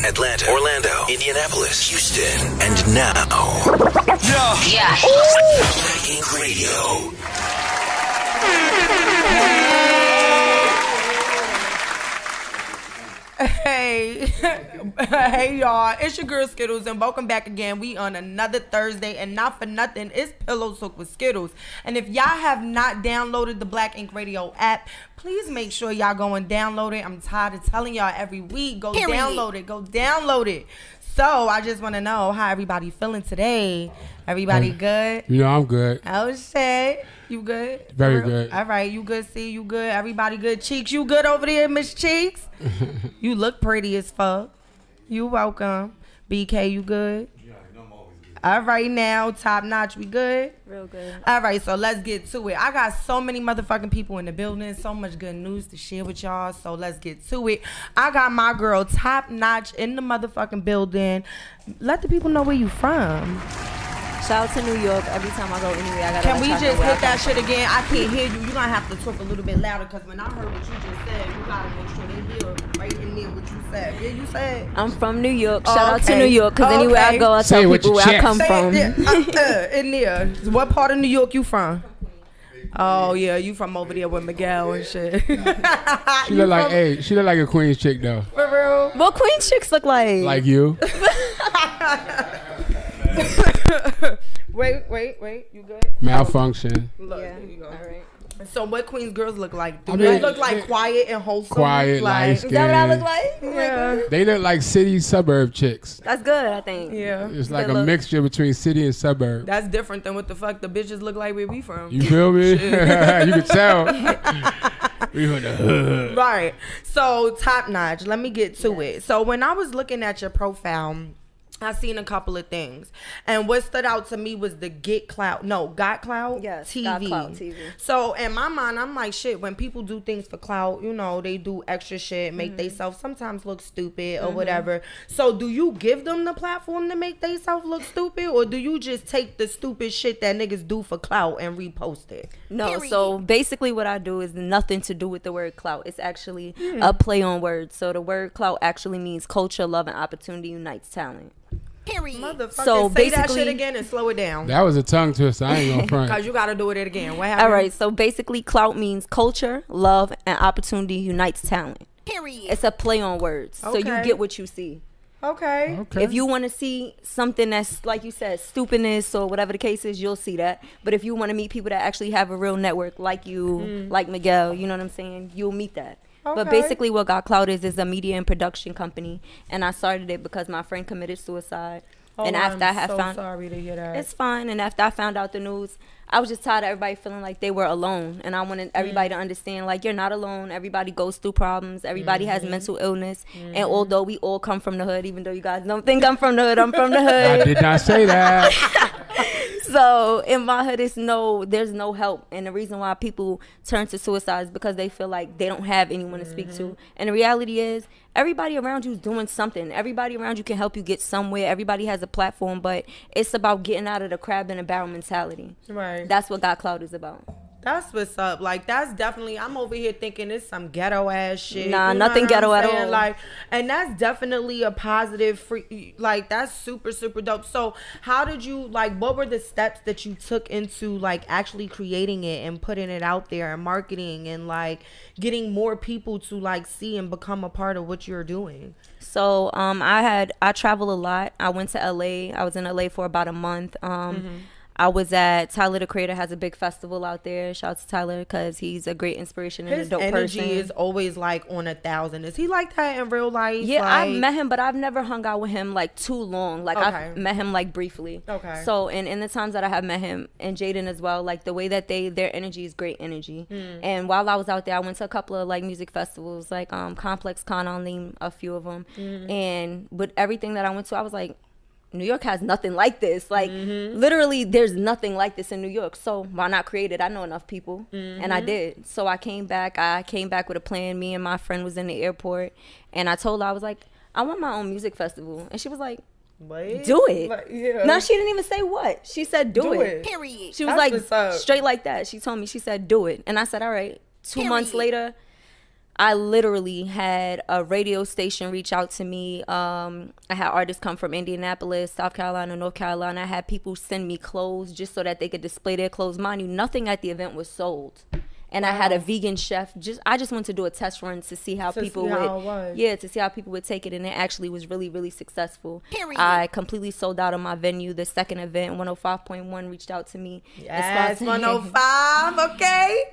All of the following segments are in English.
Boston, Atlanta, Orlando, Indianapolis, Houston, and now. Yeah. Black Ink Radio. Hey y'all, it's your girl Skiddlez, and welcome back again. We on another Thursday, and not for nothing, it's Pillow Talk with Skiddlez. And if y'all have not downloaded the Black Ink Radio app, please make sure y'all go and download it. I'm tired of telling y'all every week, go download it, go download it. So I just want to know how everybody feeling today. Everybody good? You know I'm good. Oh shit, you good? Very good. All right, you good? See, you good? Everybody good? Cheeks, you good over there, Miss Cheeks? You look pretty as fuck. You welcome. BK, you good? Yeah, I'm always good. All right now, Top Notch, we good? Real good. All right, so let's get to it. I got so many motherfucking people in the building, so much good news to share with y'all, so let's get to it. I got my girl Top Notch in the motherfucking building. Let the people know where you from. Shout out to New York. Every time I go anywhere, I gotta. Can we just hit that shit again? I can't hear you. You're gonna have to talk a little bit louder, because when I heard what you just said, you gotta make sure they hear right in there what you said. Yeah, you said. I'm from New York. Shout out to New York, because anywhere I go, I tell people where I come from. In there. What part of New York you from? Oh yeah, you from over there with Miguel and shit. She look like, hey, she look like a Queens chick though. For real? What Queens chicks look like? Like you. Wait, you good? Malfunction. Look, yeah. Here you go. All right. So what Queens girls look like? Do they look like quiet and wholesome? Quiet, like, is that what I look like? Yeah. They look like city suburb chicks. That's good, I think. Yeah. It's like a mixture between city and suburb. That's different than what the fuck the bitches look like where we from. You feel me? You can tell. We from the hood. Right. So Top Notch, let me get to it. So when I was looking at your profile, I seen a couple of things, and what stood out to me was the Got C.L.O.U.T. TV. So in my mind, I'm like, shit, when people do things for clout, you know, they do extra shit, make themselves sometimes look stupid or whatever. So do you give them the platform to make themselves look stupid, or do you just take the stupid shit that niggas do for clout and repost it? No, so basically what I do is nothing to do with the word clout. It's actually a play on words. So the word clout actually means culture, love, and opportunity unites talent. Period. So say that shit again and slow it down. That was a tongue twister. I ain't gonna front. Cause you gotta do it again. What happened? All right. So basically, clout means culture, love, and opportunity unites talent. Period. It's a play on words. Okay. So you get what you see. Okay. If you want to see something that's, like you said, stupidness or whatever the case is, you'll see that. But if you want to meet people that actually have a real network, like you, like Miguel, you know what I'm saying? You'll meet that. Okay. But basically what Got C.L.O.U.T. is a media and production company, and I started it because my friend committed suicide. Oh, and after I'm sorry to hear that. It's fine. And after I found out the news, I was just tired of everybody feeling like they were alone, and I wanted everybody to understand, like, you're not alone. Everybody goes through problems. Everybody has mental illness, and although we all come from the hood, even though you guys don't think I'm from the hood, I'm from the hood. I did not say that. So in my hood, there's no help, and the reason why people turn to suicide is because they feel like they don't have anyone to speak to. And the reality is, everybody around you is doing something. Everybody around you can help you get somewhere. Everybody has a platform, but it's about getting out of the crab in a barrel mentality. Right. That's what Got C.L.O.U.T. is about. That's what's up. Like, that's definitely, I'm over here thinking it's some ghetto ass shit. Nah, nothing ghetto at all. Like, and that's definitely a positive free, like, that's super, super dope. So how did you, like, what were the steps that you took into, like, actually creating it and putting it out there and marketing and, like, getting more people to, like, see and become a part of what you're doing? So I travel a lot. I went to LA. I was in LA for about a month. I was at Tyler the Creator has a big festival out there. Shout out to Tyler, because he's a great inspiration and a dope person. His energy is always like on 1,000. Is he like that in real life? Yeah, like, I've met him, but I've never hung out with him like too long. Like I've met him like briefly. Okay. So and in the times that I have met him and Jaden as well, like the way that their energy is great energy. And while I was out there, I went to a couple of like music festivals, like Complex Con, I'll name a few of them. And with everything that I went to, I was like, New York has nothing like this. Like, literally, there's nothing like this in New York. So why not create it? I know enough people, and I did. So I came back. With a plan. Me and my friend was in the airport, and I told her, I was like, I want my own music festival. And she was like, what? Do it. Like, yeah. No, she didn't even say what. She said, do it. Period. She was like, straight like that. She told me, she said, do it. And I said, all right. Two months later, I literally had a radio station reach out to me. I had artists come from Indianapolis, South Carolina, North Carolina. I had people send me clothes just so that they could display their clothes. Mind you, nothing at the event was sold. And wow. I had a vegan chef. I just wanted to do a test run to see how people would take it, and it actually was really, really successful. Period. I completely sold out on my venue. The second event, 105.1 reached out to me. Yes, 105. Okay.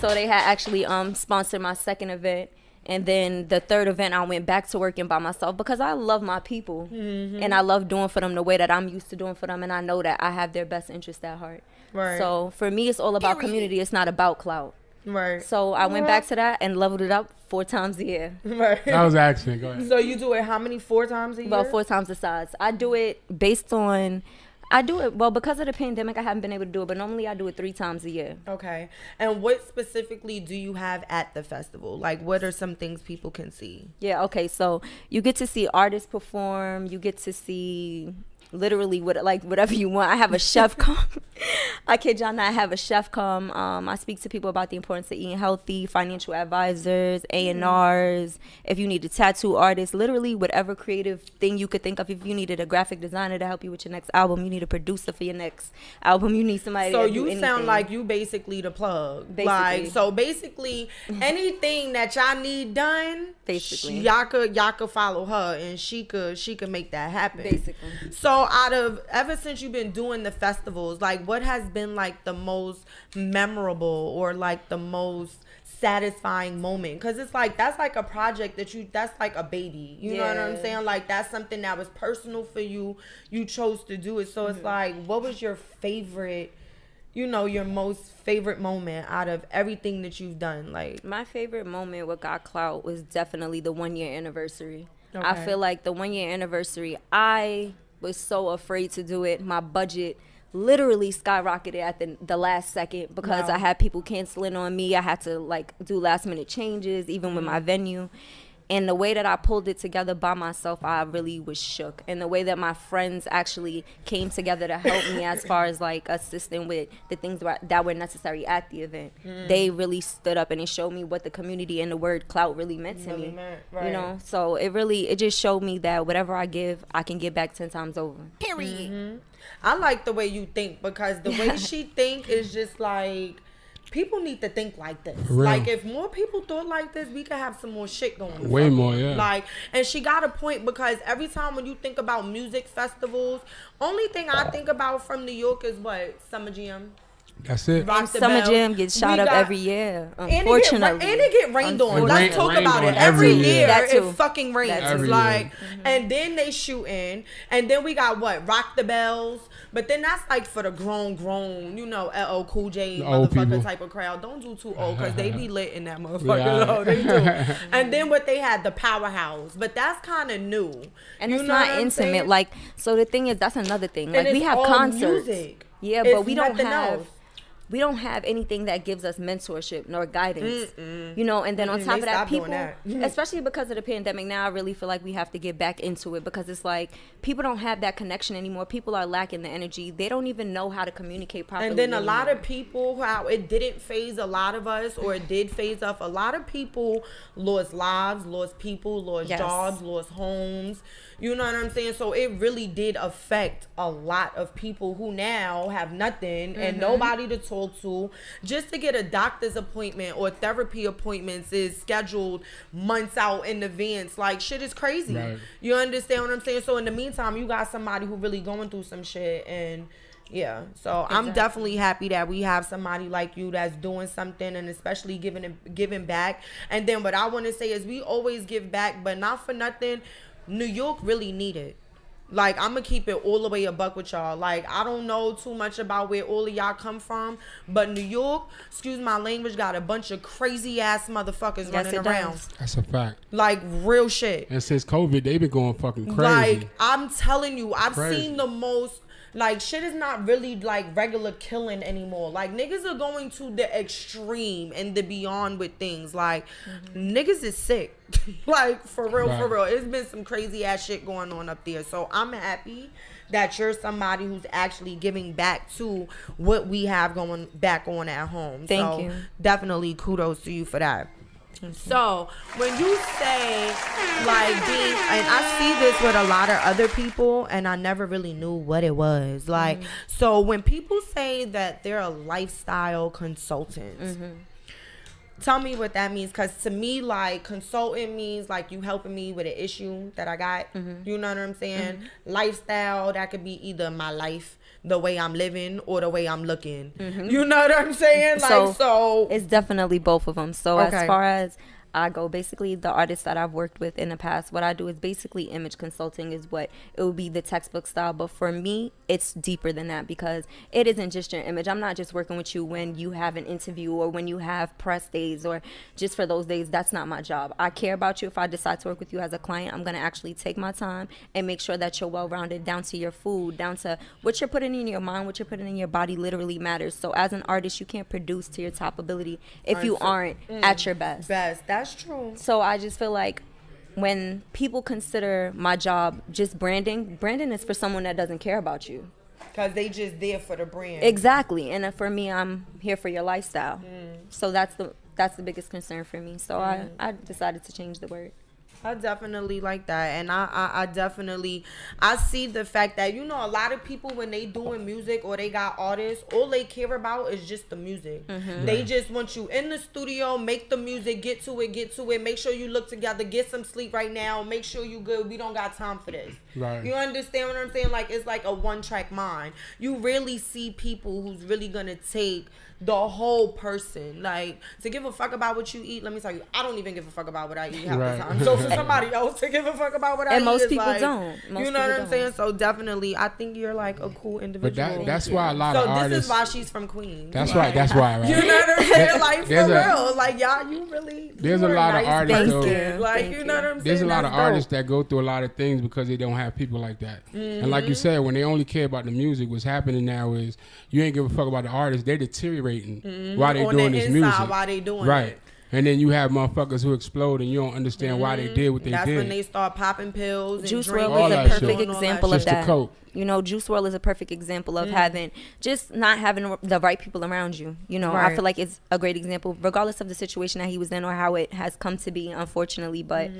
So they had actually sponsored my second event, and then the third event I went back to working by myself because I love my people, mm-hmm. and I love doing for them the way that I'm used to doing for them, and I know that I have their best interest at heart. Right. So for me, it's all about community. It's not about clout. Right. So I went back to that and leveled it up 4 times a year. Right. That was action. Go ahead. So you do it how many 4 times a year? About 4 times the size. I do it based on, I do it, well, because of the pandemic, I haven't been able to do it, but normally I do it 3 times a year. Okay. And what specifically do you have at the festival? Like, what are some things people can see? Yeah, okay. So you get to see artists perform. You get to see... literally whatever you want. I have a chef come. I kid y'all not, I have a chef come. I speak to people about the importance of eating healthy, financial advisors, A&Rs, if you need a tattoo artist, literally whatever creative thing you could think of. If you needed a graphic designer to help you with your next album, you need a producer for your next album, you need somebody so to do anything. So you sound like you basically the plug. Basically. Like, so basically anything that y'all need done, basically y'all could follow her and she could make that happen. Basically. So ever since you've been doing the festivals, like what has been like the most memorable or like the most satisfying moment? Because it's like that's like a project that that's like a baby, you know what I'm saying? Like that's something that was personal for you. You chose to do it. So it's like, what was your favorite, you know, your most favorite moment out of everything that you've done? Like my favorite moment with Got C.L.O.U.T. was definitely the 1 year anniversary. Okay. I feel like the 1 year anniversary, I was so afraid to do it. My budget literally skyrocketed at the last second because I had people canceling on me. I had to like do last minute changes even with my venue. And the way that I pulled it together by myself, I really was shook. And the way that my friends actually came together to help me as far as like assisting with the things that were necessary at the event. They really stood up and it showed me what the community and the word clout really meant to me. Right. You know, so it just showed me that whatever I give, I can give back 10 times over. Period. I like the way you think, because the way she think is just like, people need to think like this. Like, if more people thought like this, we could have some more shit going on. Way more, yeah. Like, and she got a point, because every time when you think about music festivals, only thing I think about from New York is what? Summer Jam. That's it. Summer Jam gets shot up every year, unfortunately. And it get rained on. Let's talk about it. Every year it fucking rains. It's like, and then they shoot in, and then we got what? Rock the Bells. But then that's like for the grown, you know, LL Cool J motherfucker type of crowd. Don't do too old, because they be lit in that motherfucker. No, they do. And then what they had, the Powerhouse. But that's kind of new. And it's not intimate. Like, so the thing is, that's another thing. Like, we have concerts. Yeah, but we don't have... we don't have anything that gives us mentorship nor guidance, you know, and then on top of that, people, especially because of the pandemic now, I really feel like we have to get back into it, because it's like people don't have that connection anymore. People are lacking the energy. They don't even know how to communicate properly. And then a lot of people, how it didn't phase a lot of us, or it did phase off, a lot of people lost lives, lost people, lost jobs, lost homes. You know what I'm saying? So it really did affect a lot of people who now have nothing and nobody to talk to. Just to get a doctor's appointment or therapy appointments is scheduled months out in advance. Like, shit is crazy. You understand what I'm saying? So in the meantime, you got somebody who really going through some shit, and I'm definitely happy that we have somebody like you that's doing something, and especially giving back. And then what I want to say is, we always give back, but not for nothing, New York really needed. Like, I'm gonna keep it all the way a buck with y'all. Like, I don't know too much about where all of y'all come from, but New York, excuse my language, got a bunch of crazy ass motherfuckers running around. That's a fact. Like, real shit. And since COVID, they've been going fucking crazy. Like, I'm telling you, I've seen the most. Like, shit is not really like regular killing anymore. Like, niggas are going to the extreme and the beyond with things. Like, niggas is sick. Like, for real. It's been some crazy ass shit going on up there. So I'm happy that you're somebody who's actually giving back to what we have going back on at home. Thank you. Definitely kudos to you for that. So when you say like being, and I see this with a lot of other people, and I never really knew what it was like. Mm-hmm. So when people say that they're a lifestyle consultant, mm-hmm. tell me what that means, because to me, like, consultant means like you helping me with an issue that I got. Mm-hmm. You know what I'm saying? Mm-hmm. Lifestyle, that could be either my life, the way I'm living, or the way I'm looking. Mm-hmm. You know what I'm saying? Like, so it's definitely both of them. So as far as I go, basically the artists that I've worked with in the past, what I do is basically image consulting is what it would be, the textbook style. But for me, it's deeper than that, because it isn't just your image. I'm not just working with you when you have an interview or when you have press days or just for those days. That's not my job. I care about you. If I decide to work with you as a client, I'm going to actually take my time and make sure that you're well-rounded, down to your food, down to what you're putting in your mind, what you're putting in your body literally matters. So as an artist, you can't produce to your top ability if you aren't at your best. That's true. So I just feel like when people consider my job just branding, branding is for someone that doesn't care about you. Because they just there for the brand. Exactly. And for me, I'm here for your lifestyle. Mm. So that's the biggest concern for me. So I decided to change the word. I definitely like that. And I definitely, I see the fact that, you know, a lot of people when they doing music or they got artists, all they care about is just the music. Mm-hmm. They just want you in the studio, make the music, get to it, make sure you look together, get some sleep right now, make sure you good, we don't got time for this. Right. You understand what I'm saying? Like, it's like a one-track mind. You really see people who's really gonna take the whole person, like, to give a fuck about what you eat. Let me tell you, I don't even give a fuck about what I eat half the time. So for somebody else to give a fuck about what I eat, and most people don't. You know what I'm saying? So definitely, I think you're like a cool individual. But that's why a lot of artists. So this is why she's from Queens. That's right. That's why. Right? You know what I'm saying? Like, for real, like, y'all, you really. There's a lot of artists though. Like, you know what I'm saying? There's a lot of artists that go through a lot of things because they don't have people like that. And like you said, when they only care about the music, what's happening now is you ain't give a fuck about the artist. They deteriorate. Mm-hmm. Why they doing this music? Why they doing it? And then you have motherfuckers who explode, and you don't understand why they did what they did. That's when they start popping pills. And Juice WRLD is a perfect example of that. You know, Juice WRLD is a perfect example of having not having the right people around you. You know, I feel like it's a great example, regardless of the situation that he was in or how it has come to be, unfortunately. But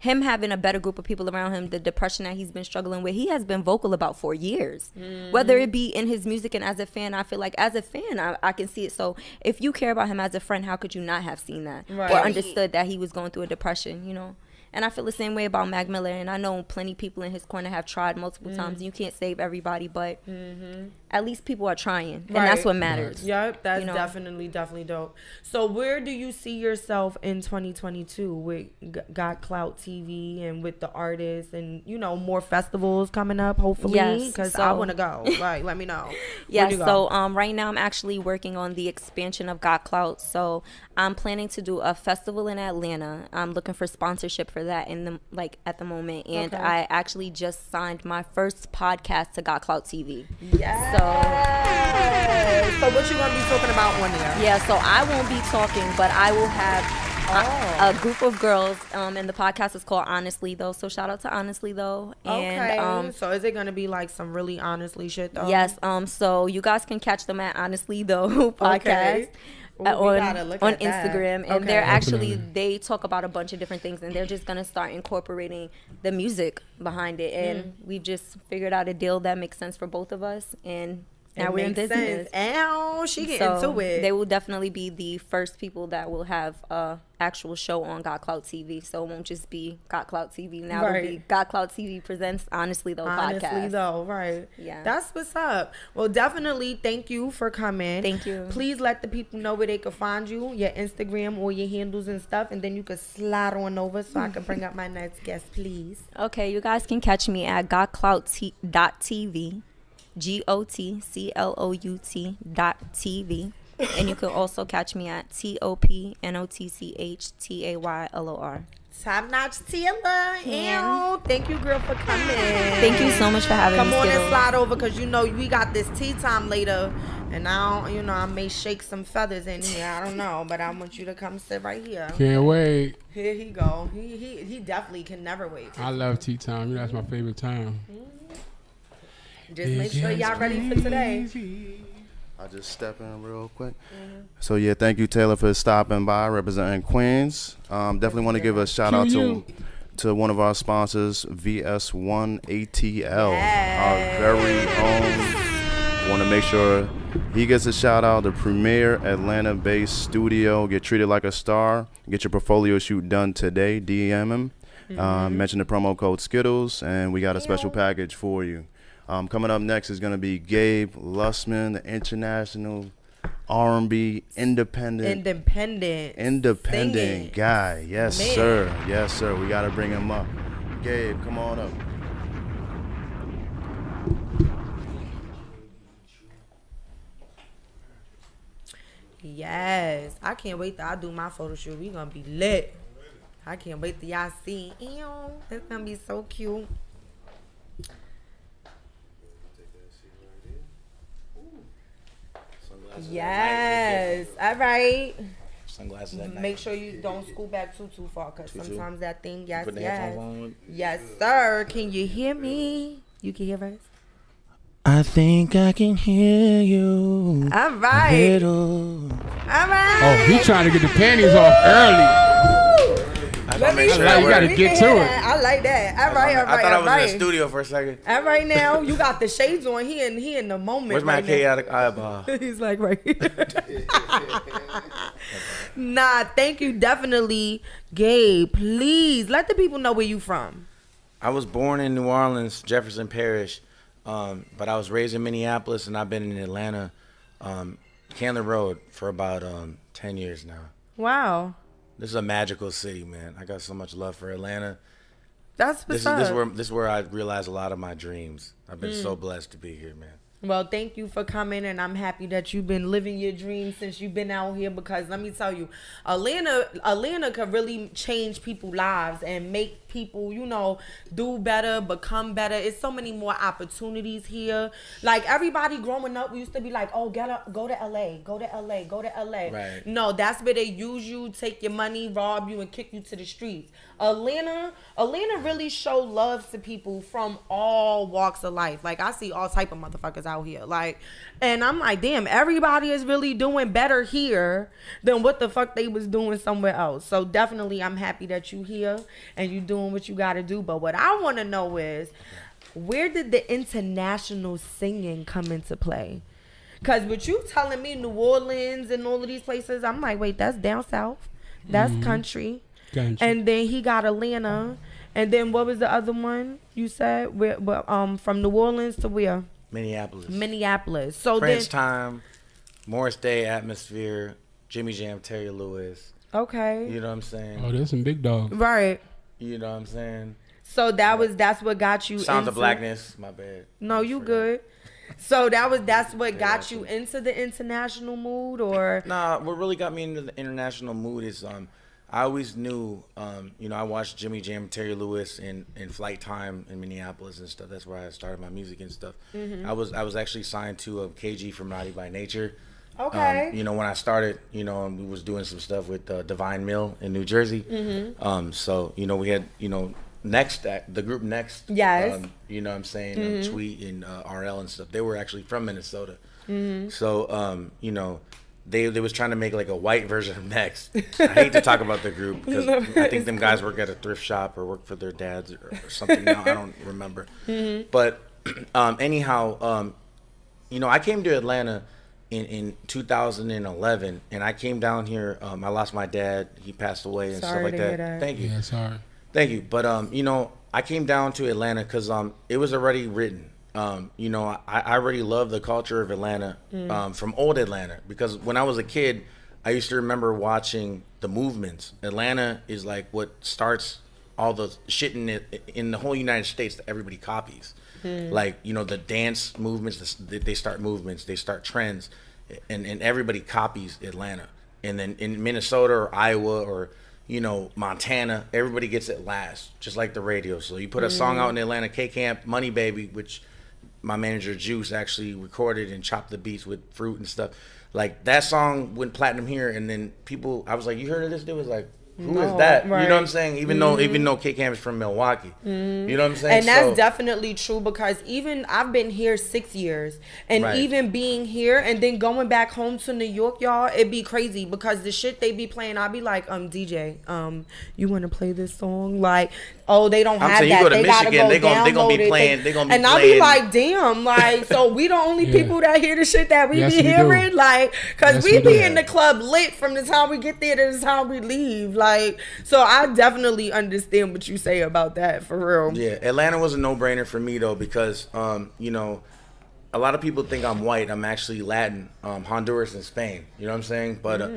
him having a better group of people around him, the depression that he's been struggling with, he has been vocal about for years. Whether it be in his music and as a fan, I feel like as a fan, I can see it. So if you care about him as a friend, how could you not have seen that or understood that he was going through a depression, you know? And I feel the same way about Mac Miller. And I know plenty of people in his corner have tried multiple times. You can't save everybody, but at least people are trying. And that's what matters. Yep, that's definitely dope. So where do you see yourself in 2022 with Got C.L.O.U.T. TV and with the artists and, you know, more festivals coming up, hopefully? Yes. Because I want to go. Like, let me know. Yeah, so right now I'm actually working on the expansion of Got C.L.O.U.T. So I'm planning to do a festival in Atlanta. I'm looking for sponsorship for that in the at the moment, and I actually just signed my first podcast to Got C.L.O.U.T. TV. So what you gonna be talking about on there? So I won't be talking, but I will have a group of girls, and the podcast is called Honestly Though. So shout out to Honestly Though. And, so is it gonna be like some really honestly shit though? Yes. So you guys can catch them at Honestly Though podcast. Ooh, on Instagram, and they're actually, they talk about a bunch of different things, and they're just gonna start incorporating the music behind it, and we've just figured out a deal that makes sense for both of us, and now we're in business. Ow, she getting to it. They will definitely be the first people that will have a actual show on Got C.L.O.U.T. TV, so it won't just be Got C.L.O.U.T. TV. Now it'll be Got C.L.O.U.T. TV presents Honestly Though podcast. Honestly Though, yeah. That's what's up. Well, definitely thank you for coming. Thank you. Please let the people know where they can find you, your Instagram or your handles and stuff, and then you can slide on over so I can bring up my next guest, please. Okay, you guys can catch me at GotClout.tv. GotClout.tv, and you can also catch me at TopNotchTaylor. Top Notch Taylor. Ew. Thank you, girl, for coming. Thank you so much for having me. Come on and slide over, because you know we got this tea time later, and now you know I may shake some feathers in here. I don't know, but I want you to come sit right here. Can't wait. Here he go. He definitely can never wait. I love tea time. You know, that's my favorite time. Just make sure y'all ready for today. I just step in real quick. So yeah, thank you Taylor for stopping by, representing Queens. Definitely want to give a shout out to one of our sponsors, VS1ATL, our very own. Want to make sure he gets a shout out. The premier Atlanta-based studio. Get treated like a star. Get your portfolio shoot done today. DM him. Mention the promo code Skiddlez, and we got a special package for you. Coming up next is going to be Gabe Lustman, the international R&B independent guy. Yes, man. Sir. Yes, sir. We got to bring him up. Gabe, come on up. Yes, I can't wait till I do my photo shoot. We gonna be lit. I can't wait till y'all see. Ew, it's gonna be so cute. Yes. All right. Sunglasses at night. Make sure you don't scoot back too far, cause sometimes that thing. Yes, yes. Yes, sir. Can you hear me? You can hear us. I think I can hear you. All right. All right. Oh, he trying to get the panties off early. You got to get to it. I like that. All right, all right. I thought I was in the studio for a second. All right, now you got the shades on. He in the moment. Where's my chaotic eyeball? He's like right here. Nah, thank you definitely, Gabe. Please let the people know where you from. I was born in New Orleans, Jefferson Parish. But I was raised in Minneapolis, and I've been in Atlanta, Candler Road, for about 10 years now. Wow. This is a magical city, man. I got so much love for Atlanta. That's bizarre. This is where I realized a lot of my dreams. I've been so blessed to be here, man. Well, thank you for coming, and I'm happy that you've been living your dreams since you've been out here, because let me tell you, Atlanta could really change people's lives and make people, you know, do better, become better. It's so many more opportunities here. Like, everybody growing up, we used to be like, oh, go to L.A., go to L.A., go to L.A. Right. No, that's where they use you, take your money, rob you, and kick you to the streets. Atlanta really show love to people from all walks of life. Like, I see all type of motherfuckers out here. Like, and I'm like, damn, everybody is really doing better here than what the fuck they was doing somewhere else. So definitely I'm happy that you here and you doing what you gotta do. But what I wanna know is, where did the international singing come into play? Cause what you telling me, New Orleans and all of these places, I'm like, wait, that's down south. That's country. And then he got Atlanta, and then what was the other one you said? Where, from New Orleans to where? Minneapolis. So French time, Morris Day atmosphere, Jimmy Jam, Terry Lewis. Okay. You know what I'm saying? Oh, there's some big dogs. Right. You know what I'm saying? So that's what got you. Sounds of Blackness. My bad. No, you good. So that's what got you into the international mood, or? Nah, what really got me into the international mood is I always knew, you know, I watched Jimmy Jam, Terry Lewis, and Flight Time in Minneapolis and stuff. That's where I started my music and stuff. I was actually signed to KG from Naughty by Nature. Okay. You know, when I started, you know, we was doing some stuff with Divine Mill in New Jersey. So, you know, we had, you know, the group Next. Yes. You know what I'm saying? Tweet and RL and stuff. They were actually from Minnesota. So, you know, They was trying to make like a white version of Next. I hate to talk about the group because I think them guys work at a thrift shop or work for their dads or something now. I don't remember. But anyhow, you know, I came to Atlanta in 2011, and I came down here. I lost my dad. He passed away and stuff like that. Thank you. Yeah, sorry. Thank you. But, you know, I came down to Atlanta because it was already written. You know, I already love the culture of Atlanta, from old Atlanta, because when I was a kid, I used to remember watching the movements. Atlanta is like what starts all the shit in the whole United States that everybody copies. Like, you know, the dance movements, they start movements, they start trends, and everybody copies Atlanta. And then in Minnesota or Iowa or, you know, Montana, everybody gets it last, just like the radio. So you put a song out in Atlanta, K Camp, Money Baby, which my manager Juice actually recorded and chopped the beats with Fruit and stuff. Like, that song went platinum here, and then people, I was like, you heard of this dude? It was like, who is that? Right. You know what I'm saying? Even though K Camp is from Milwaukee. You know what I'm saying? And that's definitely true, because even I've been here 6 years, and even being here and then going back home to New York, y'all, it'd be crazy, because the shit they be playing, I'd be like, DJ, you want to play this song? Like, oh, they don't have that. You go to Michigan, they gonna be playing. They gonna be and I'll be like, damn, like, so we the only people that hear the shit that we be hearing, like, because we be in the club lit from the time we get there to the time we leave, like. So I definitely understand what you say about that, for real. Yeah, Atlanta was a no-brainer for me though, because you know, a lot of people think I'm white. I'm actually Latin, Honduras and Spain. You know what I'm saying? But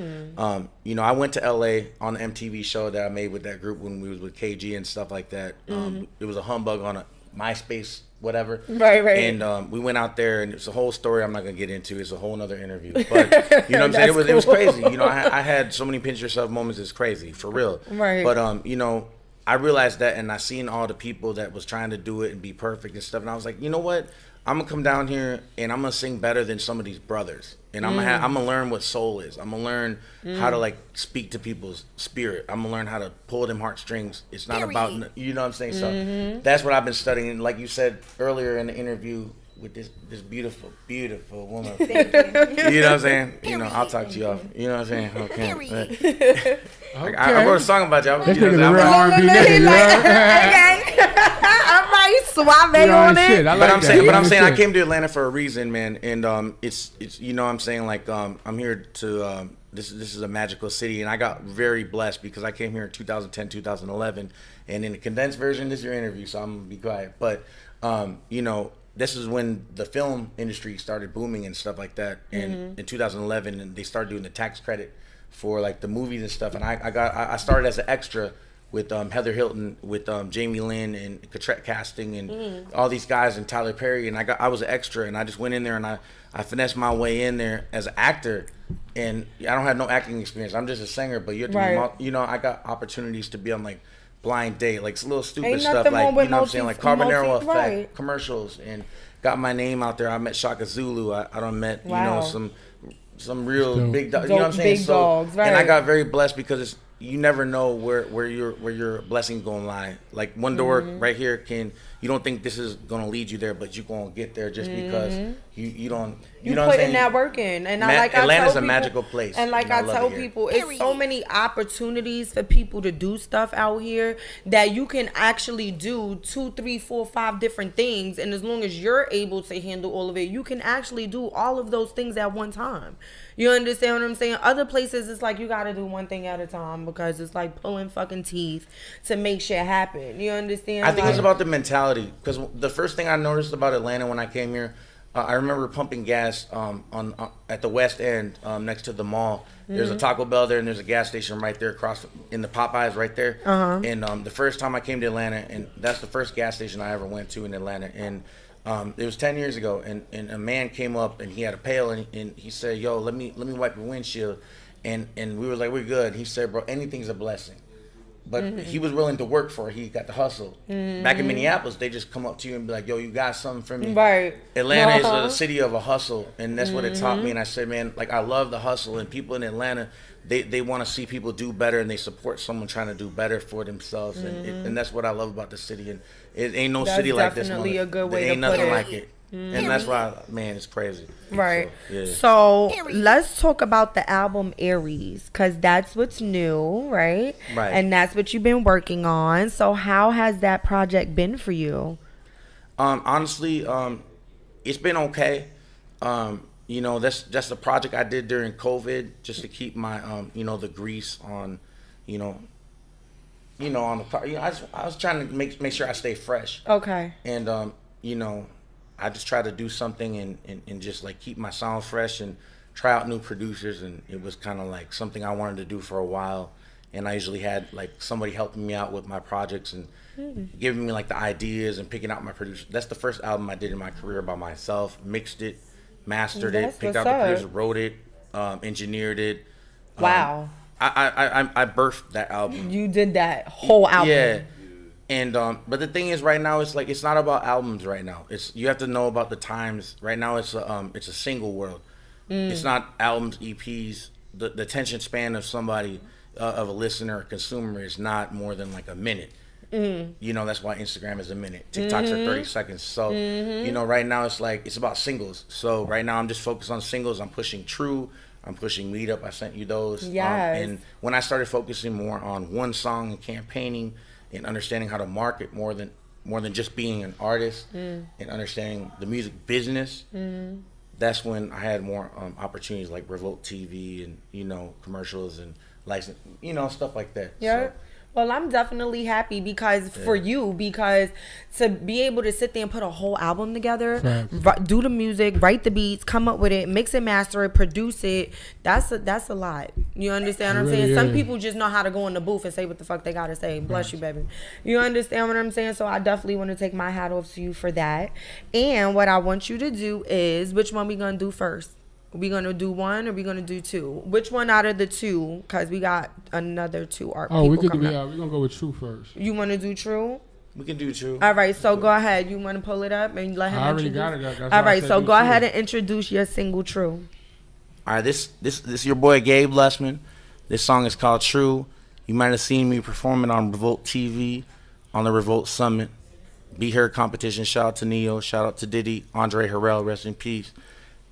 you know, I went to LA on the MTV show that I made with that group when we was with KG and stuff like that. It was a humbug on a MySpace, whatever. Right, right. And we went out there, and it's a whole story I'm not gonna get into. It's a whole nother interview. But you know what I'm saying? It was crazy. You know, I had so many pinch yourself moments. It's crazy, for real. Right. But you know, I realized that, and I seen all the people that was trying to do it and be perfect and stuff, and I was like, you know what? I'm gonna come down here and I'm gonna sing better than some of these brothers, and I'm gonna learn what soul is. I'm gonna learn how to like speak to people's spirit. I'm gonna learn how to pull them heartstrings. It's not about, you know what I'm saying? So that's what I've been studying. Like you said earlier in the interview with this beautiful, beautiful woman. You know what I'm saying? You know, I'll talk to y'all. You know what I'm saying? Okay. I wrote a song about y'all. That's like a real R&B nigga. I'm like suave on it. But I'm saying I came to Atlanta for a reason, man. And it's you know what I'm saying, like I'm here to this is a magical city, and I got very blessed because I came here in 2010, 2011, and in the condensed version, this is your interview, so I'm gonna be quiet. But you know, this is when the film industry started booming and stuff like that. And in 2011, and they started doing the tax credit for like the movies and stuff. And I started as an extra with Heather Hilton, with Jamie Lynn and Catret Casting and all these guys, and Tyler Perry, and I was an extra, and I just went in there and I finessed my way in there as an actor, and I don't have no acting experience. I'm just a singer, but you know, I got opportunities to be on like Blind Date, like little stupid stuff, like, you know what I'm saying, like Carbonaro Effect, commercials, and got my name out there. I met Shaka Zulu. I met you know, some real big dogs, you know what I'm saying? Dogs, right. And I got very blessed because it's, you never know where your blessing gonna lie. Like one door right here you don't think this is gonna lead you there, but you gonna get there just because you don't. You know putting that work in, and Atlanta's a magical place. And like I tell people, it's so many opportunities for people to do stuff out here that you can actually do 2, 3, 4, 5 different things, and as long as you're able to handle all of it, you can actually do all of those things at one time. You understand what I'm saying? Other places, it's like you got to do one thing at a time because it's like pulling fucking teeth to make shit happen. You understand? I think it's about the mentality, because the first thing I noticed about Atlanta when I came here, I remember pumping gas at the West End next to the mall. There's a Taco Bell there, and there's a gas station right there across in the Popeyes right there. And the first time I came to Atlanta, and that's the first gas station I ever went to in Atlanta. And it was 10 years ago, and a man came up, and he had a pail, and he said, yo, let me wipe your windshield. And we were like, we're good. He said, bro, anything's a blessing. But he was willing to work for it. He got the hustle. Back in Minneapolis, they just come up to you and be like, yo, you got something for me? Right. Atlanta is a city of a hustle, and that's what it taught me. And I said, man, like, I love the hustle, and people in Atlanta, they want to see people do better, and they support someone trying to do better for themselves. And that's what I love about the city. And it ain't no city like this. That's definitely a good way to put it. Ain't nothing like it. And that's why, man, it's crazy. Right. So, yeah. So let's talk about the album Aries, because that's what's new, right? Right. And that's what you've been working on. So how has that project been for you? Honestly, it's been okay. You know, that's the project I did during COVID just to keep my, you know, the grease on, you know, on the car. You know, I was trying to make sure I stay fresh. Okay. And, you know, I just try to do something and just like keep my sound fresh and try out new producers, and it was kind of like something I wanted to do for a while, and I usually had like somebody helping me out with my projects and giving me like the ideas and picking out my producer. That's the first album I did in my career by myself. Mixed it, mastered it, picked out the producer, wrote it, engineered it. Wow. I birthed that album. You did that whole album. Yeah. And but the thing is, right now it's like, it's not about albums right now. It's, you have to know about the times. Right now it's a single world. It's not albums, EPs. The attention span of somebody of a listener or consumer is not more than like a minute. Mm-hmm. You know, that's why Instagram is a minute. TikToks mm-hmm. are 30 seconds. So, mm-hmm. you know, right now it's like, it's about singles. So right now I'm just focused on singles. I'm pushing True. I'm pushing Meetup. I sent you those. Yes. And when I started focusing more on one song and campaigning and understanding how to market more than just being an artist and understanding the music business, that's when I had more opportunities like Revolt TV and, you know, commercials and license, you know, stuff like that. Yeah. So, well, I'm definitely happy because for you, because to be able to sit there and put a whole album together, do the music, write the beats, come up with it, mix it, master it, produce it, that's a lot. You understand what I'm saying? Some people just know how to go in the booth and say what the fuck they gotta say. Bless you, baby. You understand what I'm saying? So I definitely want to take my hat off to you for that. And what I want you to do is, which one we gonna do first? Are we gonna do one or are we gonna do two? Which one out of the two? Cause we got another two art people coming up. Yeah, we're gonna go with True first. You wanna do True? We can do True. All right, so go ahead. You wanna pull it up and let him introduce? I already got it. All right, so go ahead and introduce your single True. All right, this is your boy Gabe Lustman. This song is called True. You might have seen me performing on Revolt TV, on the Revolt Summit, Be Heard competition. Shout out to Ne-Yo, shout out to Diddy, Andre Harrell, rest in peace,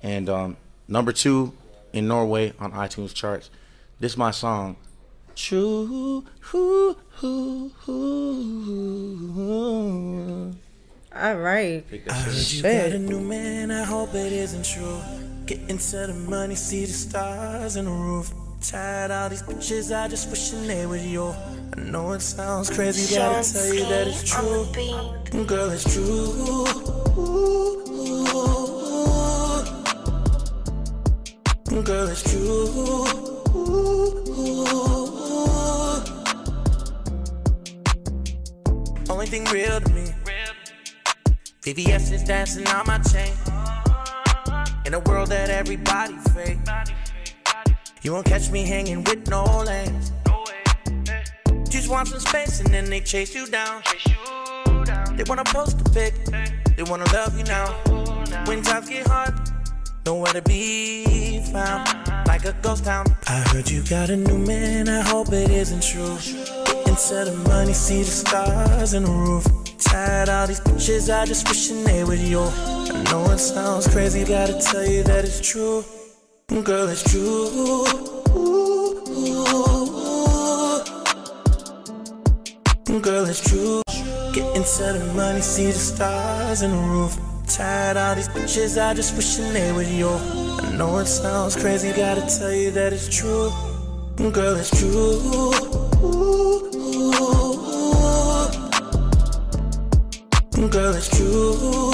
and #2 in Norway on iTunes charts. This is my song, True. All right. I heard you got a new man, I hope it isn't true. Get into the money, see the stars in the roof. Tired all these bitches, I just wish they were you. I know it sounds crazy, gotta tell you that it's true. Girl, it's true. Girl, it's true. Only thing real to me. VVS is dancing on my chain. In a world that everybody fake, you won't catch me hanging with no lanes. Just want some space and then they chase you down. They wanna post a pic, they wanna love you now. When times get hard, nowhere to be found, like a ghost town. I heard you got a new man, I hope it isn't true. Get into the money, see the stars in the roof. Tired all these bitches, I just wish they were you. I know it sounds crazy, gotta tell you that it's true. Girl, it's true. Girl, it's true. Get into the money, see the stars in the roof. Tired all these bitches, I just wish they were you. I know it sounds crazy, gotta tell you that it's true. Girl, it's true. Girl, it's true.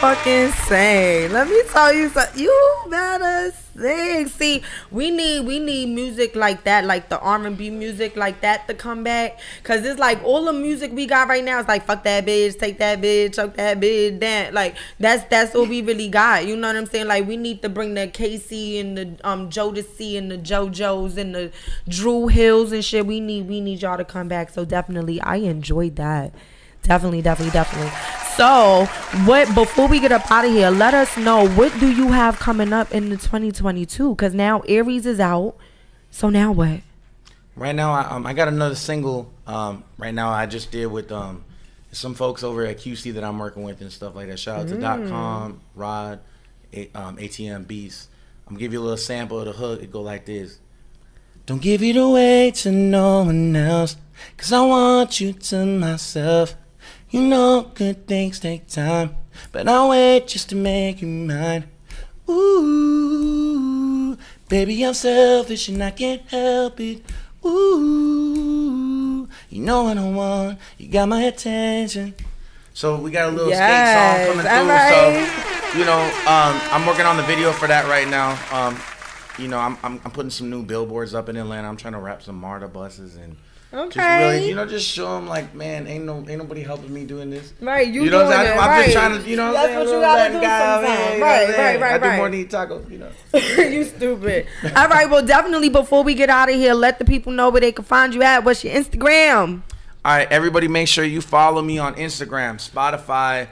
Fucking sing. Let me tell you something. You better sing. See, we need music like that, like the R&B music like that to come back. Cause it's like all the music we got right now is like fuck that bitch, take that bitch, choke that bitch, that like that's what we really got. You know what I'm saying? Like we need to bring the KC and the Jodeci and the JoJo's and the Drew Hills and shit. We need y'all to come back. So definitely, I enjoyed that. Definitely. So, before we get up out of here, let us know, what do you have coming up in the 2022? Because now Aries is out. So now what? Right now, I got another single. Right now, I just did with some folks over at QC that I'm working with and stuff like that. Shout out to .com, Rod, ATM Beast. I'm going to give you a little sample of the hook. It go like this. Don't give it away to no one else, because I want you to myself. You know good things take time, but I'll wait just to make you mine. Ooh, baby, I'm selfish and I can't help it. Ooh, you know what I want, you got my attention. So we got a little skate song coming through, so, you know, I'm working on the video for that right now. You know, I'm putting some new billboards up in Atlanta. I'm trying to wrap some MARTA buses and Okay. Just really, you know, just show them like, man, ain't nobody helping me doing this. Right, you know doing what I'm saying? Right. I'm just trying to, you know what I'm saying? That's what you gotta do sometimes. You know right. I do more than eat tacos, you know. You stupid. All right, well, definitely before we get out of here, let the people know where they can find you at. What's your Instagram? All right, everybody, make sure you follow me on Instagram, Spotify,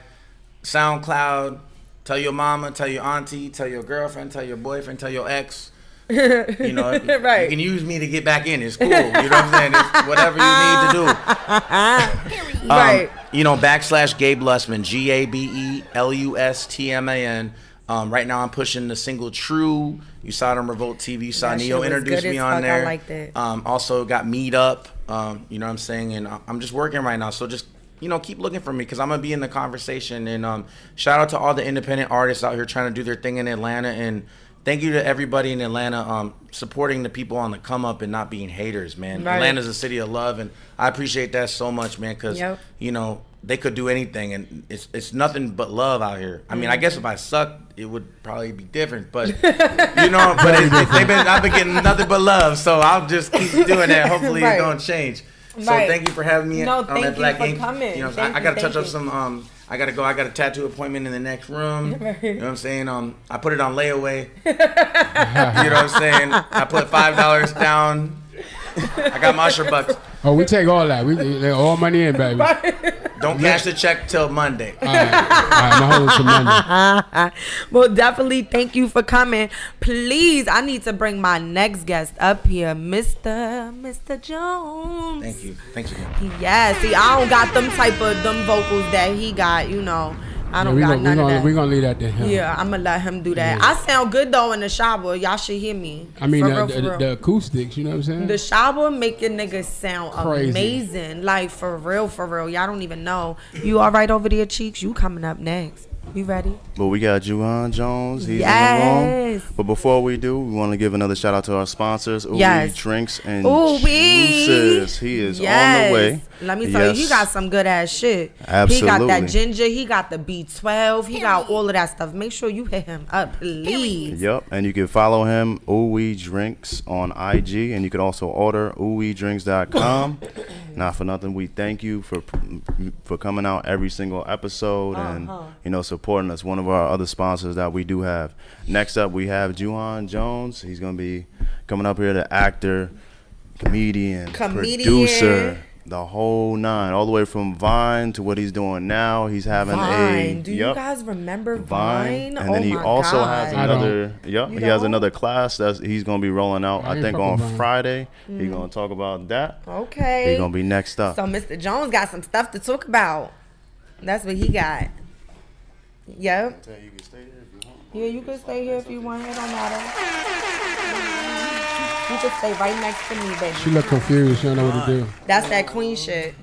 SoundCloud. Tell your mama, tell your auntie, tell your girlfriend, tell your boyfriend, tell your ex. You know, right. You can use me to get back in. It's cool. You know what I'm saying? It's whatever you need to do. Right. You know, / Gabe Lustman, GABELUSTMAN. Right now I'm pushing the single True. You saw it on Revolt TV. You saw Ne-Yo introduce me on there. I like that. Also got Meet Up. You know what I'm saying? And I'm just working right now. So just, you know, keep looking for me because I'm going to be in the conversation. And shout out to all the independent artists out here trying to do their thing in Atlanta. And thank you to everybody in Atlanta supporting the people on the come up and not being haters, man. Right. Atlanta's a city of love, and I appreciate that so much, man, because, you know, they could do anything, and it's nothing but love out here. I mean, I guess if I sucked, it would probably be different, but, you know, but I've been getting nothing but love, so I'll just keep doing that. Hopefully it don't change. So thank you for having me at Black Ink. You know, I got to touch up some, I got to go. I got a tattoo appointment in the next room. Right. You know what I'm saying? I put it on layaway. You know what I'm saying? I put $5 down. I got my $100. Oh, we take all that. We take all money in, baby. Don't cash the check till Monday. All right. Monday. Well, definitely thank you for coming. Please, I need to bring my next guest up here, Mr. Jones. Thank you. Yeah, see, I don't got them type of vocals that he got, you know. I don't got none of that. We're going to leave that to him. Yeah, I'm going to let him do that. Yeah. I sound good, though, in the shower. Y'all should hear me. I mean, the acoustics, you know what I'm saying? The shower make your niggas sound crazy. Amazing. Like, for real. Y'all don't even know. You all right over there, Cheeks? You coming up next. You ready? Well, we got Juhahn Jones. He's in the room. But before we do, we want to give another shout out to our sponsors, Owie Drinks and Juices. He is on the way. Let me tell you, he got some good ass shit. Absolutely. He got that ginger. He got the B12. He got all of that stuff. Make sure you hit him up, please. Yep. And you can follow him, Owie Drinks, on IG. And you can also order OwieDrinks.com. Not for nothing, we thank you for coming out every single episode and, you know, supporting us. One of our other sponsors that we do have. Next up, we have Juhahn Jones. He's going to be coming up here, the actor, comedian, producer. The whole nine, all the way from Vine to what he's doing now. He's having Vine. Do you guys remember Vine? And then he also has another. Yep, he has another class that he's gonna be rolling out. I think on Friday. He's gonna talk about that. Okay. He's gonna be next up. So Mr. Jones got some stuff to talk about. That's what he got. Yep. You can stay here if you want. Yeah, you can stay here if you want. It don't matter. You just stay right next to me, baby. She look confused. She don't know what to do. That's that queen shit.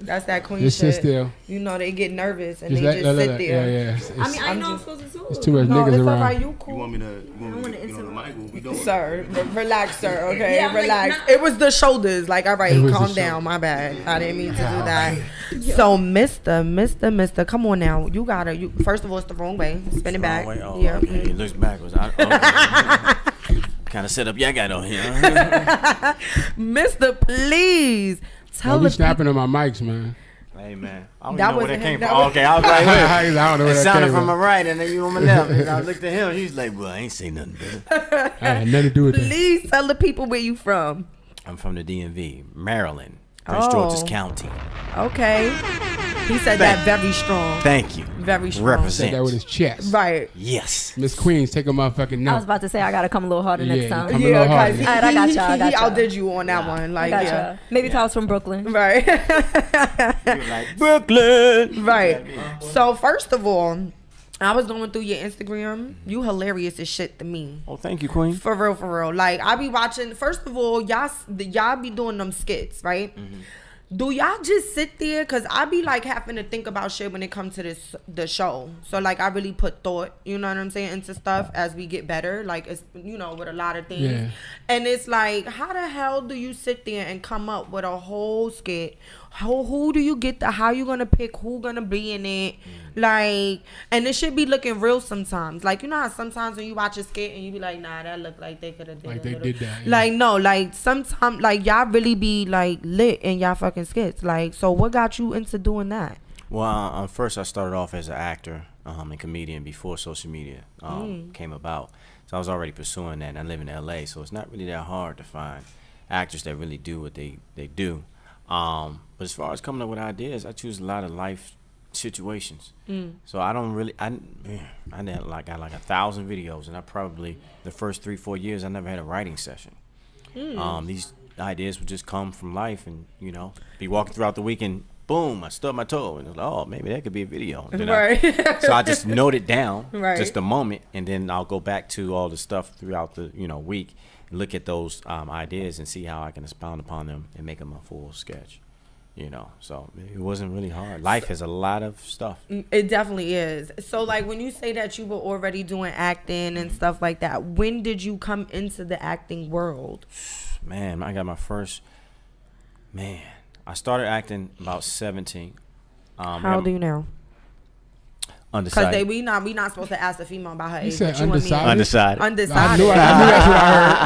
That's that queen shit. Just sit still. You know, they get nervous and they just sit there. Yeah. I know I'm supposed to do it. It's too much niggas around. Right, you want me to get on the mic? What we doing? Sir, relax, sir. Okay, relax. Like, it was the shoulders. Like, all right, calm down. My bad. I didn't mean to do that. So, Mr. Come on now. You got to. First of all, it's the wrong way. Spin it back. Yeah. It looks backwards. Kind of set up, I got on here. Mister, please tell me. You snapping on my mics, man. Hey, man. I don't know where that came from. Okay, I was like, it sounded from my right and then you on my left. And I looked at him. He's like, well, I ain't seen nothing better. I had nothing to do with that. Please tell the people where you from. I'm from the DMV, Maryland, Prince George's County. Okay. He said that very strong. Thank you. Very strong. Represent. He said that with his chest. Right. Yes. Miss Queens, take a motherfucking note. I was about to say, I got to come a little harder next time. Yeah, guys. All right, I got y'all. He outdid you on that one. Like, maybe I was from Brooklyn. Right. Like, Brooklyn. Right. So, first of all, I was going through your Instagram. You hilarious as shit to me. Oh, thank you, Queen. For real. Like, I be watching. First of all, y'all be doing them skits, right? Mm-hmm. Do y'all just sit there? Cause I be like having to think about shit when it comes to the show. So like I really put thought, you know what I'm saying, into stuff as we get better. Like it's, you know, with a lot of things. Yeah. And it's like, how the hell do you sit there and come up with a whole skit, Who do you get? How you gonna pick who gonna be in it? Like, and it should be looking real sometimes. Like, you know how sometimes when you watch a skit and you be like, nah, that look like they could have did like they did that. Yeah. Like, no, like sometimes, like y'all really be like lit in y'all fucking skits. Like, so what got you into doing that? Well, first I started off as an actor and comedian before social media came about. So I was already pursuing that, and I live in LA, so it's not really that hard to find actors that really do what they do. But as far as coming up with ideas, I choose a lot of life situations. So I don't really, I had like 1,000 videos, and I probably the first 3-4 years I never had a writing session. These ideas would just come from life, and you know, be walking throughout the weekend, boom, I stubbed my toe, and oh, maybe that could be a video. Right. So I just note it down, right, just a moment, and then I'll go back to all the stuff throughout the week. Look at those ideas and see how I can expound upon them and make them a full sketch, you know. So it wasn't really hard. Life has a lot of stuff. It definitely is. So like when you say that you were already doing acting and stuff like that, when did you come into the acting world? Man, I got my first, man, I started acting about 17. How old are you now? Undecided. Cause we not supposed to ask a female about her age. You said undecided. Undecided. I knew that's what I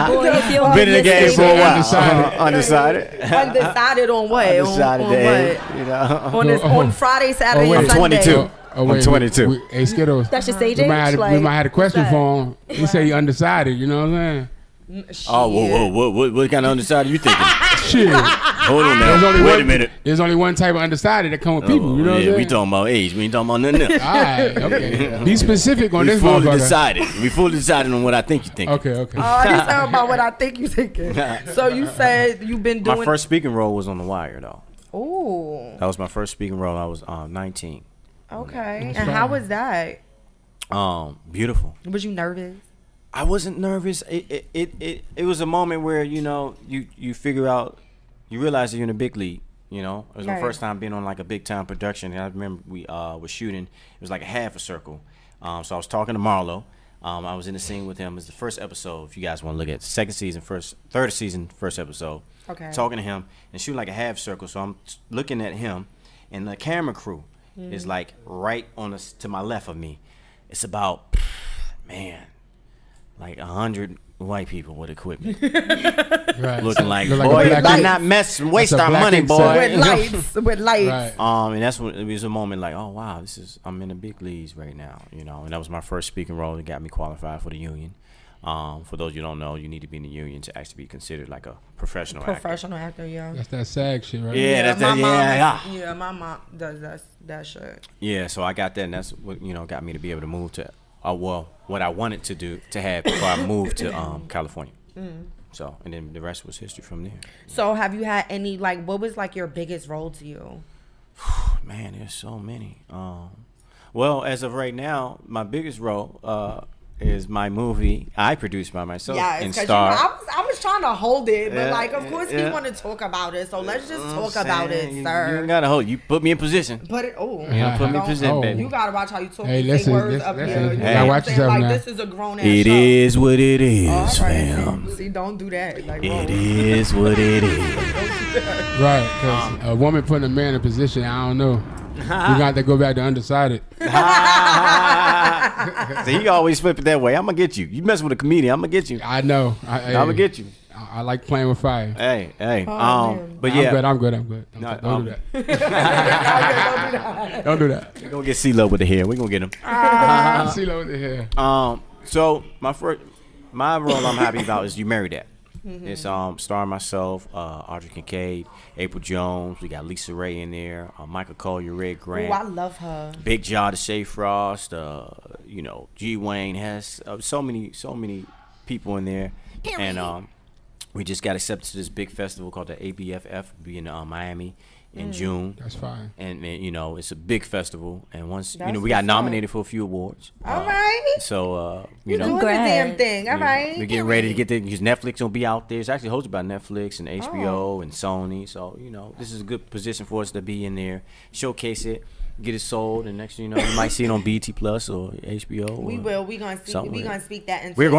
heard. Boy, been in the game for a while. Undecided. Undecided on what? Undecided on what? You know. On Friday, Saturday, and Sunday. I'm 22. I'm 22. Hey Skiddlez. That's just age. We might have a question for him. He said he undecided. You know what I'm saying? Oh, whoa, what kind of undecided you thinking? Shit. Hold on now. Wait a minute. There's only one type of undecided that come with people. You know what I'm saying? We talking about age. We ain't talking about nothing else. All right. Okay. Be specific on this one. We fully decided on what I think you think. Okay. Okay. Oh, you sound about what I think you thinking. So you said you've been doing. My first speaking role was on The Wire, though. Oh. That was my first speaking role. I was 19. Okay. And how was that? Beautiful. Was you nervous? I wasn't nervous. It was a moment where you figure out. You realize that you're in a big league, you know. It was my first time being on like a big time production, and I remember we were shooting. It was like a half a circle. So I was talking to Marlo. I was in the scene with him. It was the first episode. If you guys want to look at it. Second season, third season, first episode. Okay. Talking to him and shooting like a half circle. So I'm looking at him, and the camera crew is like right on us to my left of me. It's about like 100. White people with equipment, right. Looking like, boy, why not mess and waste our money, boy? With lights. Right. And that's what it was, a moment like, oh wow, I'm in the big leagues right now, you know. And that was my first speaking role that got me qualified for the union. For those you don't know, you need to be in the union to actually be considered like a professional actor. Yeah. That's that SAG shit, right? Yeah, that's that. Yeah, my mom does that shit. Yeah, so I got that, and that's what got me to be able to move to. Well, what I wanted to do to have before I moved to California. So, and then the rest was history from there. So, have you had any what was your biggest role to you? Man, there's so many. Well, as of right now, my biggest role is my movie I produced by myself. Yeah, and starred. I was trying to hold it, but of course we want to talk about it, so let's just talk about it, sir. You gotta hold. You put me in position. Put me in position, baby. You gotta watch how you talk. Hey, listen, words up here. Watch yourself now. This is a grown ass. It is what it is, fam. See, don't do that. It is what it is. Right, because a woman putting a man in position, I don't know. You got to go back to undecided. So you always flip it that way. I'm gonna get you. You mess with a comedian, I'm gonna get you. I know. I'm gonna get you. I like playing with fire. Hey. Oh, but yeah, I'm good. Don't do that. Don't do that. We're gonna get C.Lo with the hair. We're gonna get him. C.Lo with the hair. So my role I'm happy about is You Marry That. It's starring myself, Audrey Kincaid, April Jones. We got Lisa Ray in there, Michael Collier, Red Grant. Oh, I love her. Big Jaw, Deshae Frost, G. Wayne Hess. So many people in there, and we just got accepted to this big festival called the ABFF, be in Miami in June. That's fine. And it's a big festival, and once we got nominated for a few awards. All right. So doing the damn thing. All right. We're getting ready to get there because Netflix will be out there. It's actually hosted by Netflix and HBO and Sony. So this is a good position for us to be in there, showcase it, get it sold, and next thing you know, you might see it on BT Plus or HBO. We will. We're gonna speak that into existence. We're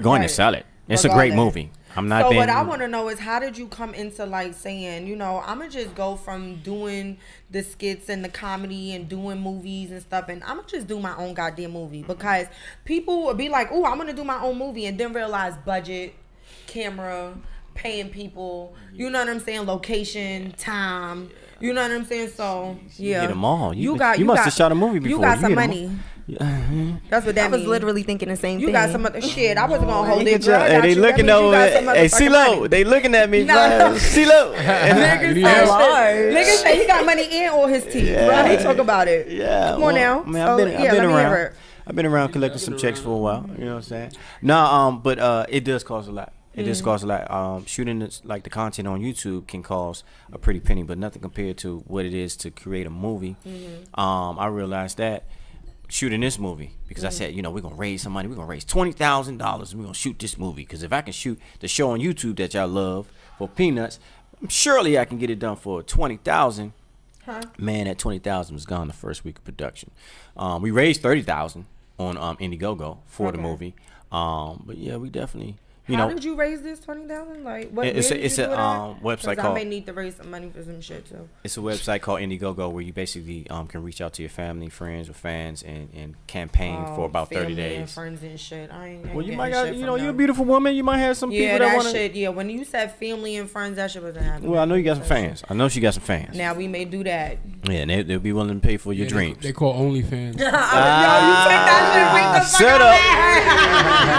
gonna sell it. It's a great movie. I'm not. So what I want to know is, how did you come into like saying, you know, I'm gonna just go from doing the skits and the comedy and doing movies and stuff, and I'm gonna just do my own goddamn movie? Because people would be like, oh, I'm gonna do my own movie, and then realize budget, camera, paying people, you know what I'm saying, location, time, you know what I'm saying. So yeah, you, you must have shot a movie before. You got some money. That's what that was. Literally thinking the same thing. You got some other shit. I wasn't gonna hold it. Girl, hey, they looking over. Hey, C.L.O., they looking at me. C.L.O. Niggas say he got money in all his teeth. Bro, we talk about it. Yeah, come on now. Man, I've been around collecting some checks for a while. You know what I'm saying? Nah, but it does cost a lot. It just costs a lot. Shooting this, like the content on YouTube can cost a pretty penny, but nothing compared to what it is to create a movie. I realized that shooting this movie, because I said, you know, we're going to raise some money. We're going to raise $20,000 and we're going to shoot this movie, because if I can shoot the show on YouTube that y'all love for peanuts, surely I can get it done for $20,000. Man, that $20,000 was gone the first week of production. We raised $30,000 on Indiegogo for the movie. But yeah, we definitely... How did you raise this $20,000? Like, what? It's a website called. I may need to raise some money for some shit too. It's a website called Indiegogo, where you basically can reach out to your family, friends, or fans, and campaign for about 30 days. And friends and shit. Well, you might got, you know, you're a beautiful woman. You might have some people that want to. Yeah, when you said family and friends, that shit wasn't happening. Well, I know you got some fans. I know she got some fans. Now we may do that. Yeah, and they'll be willing to pay for your dreams. They call OnlyFans. Yo, you take that shit.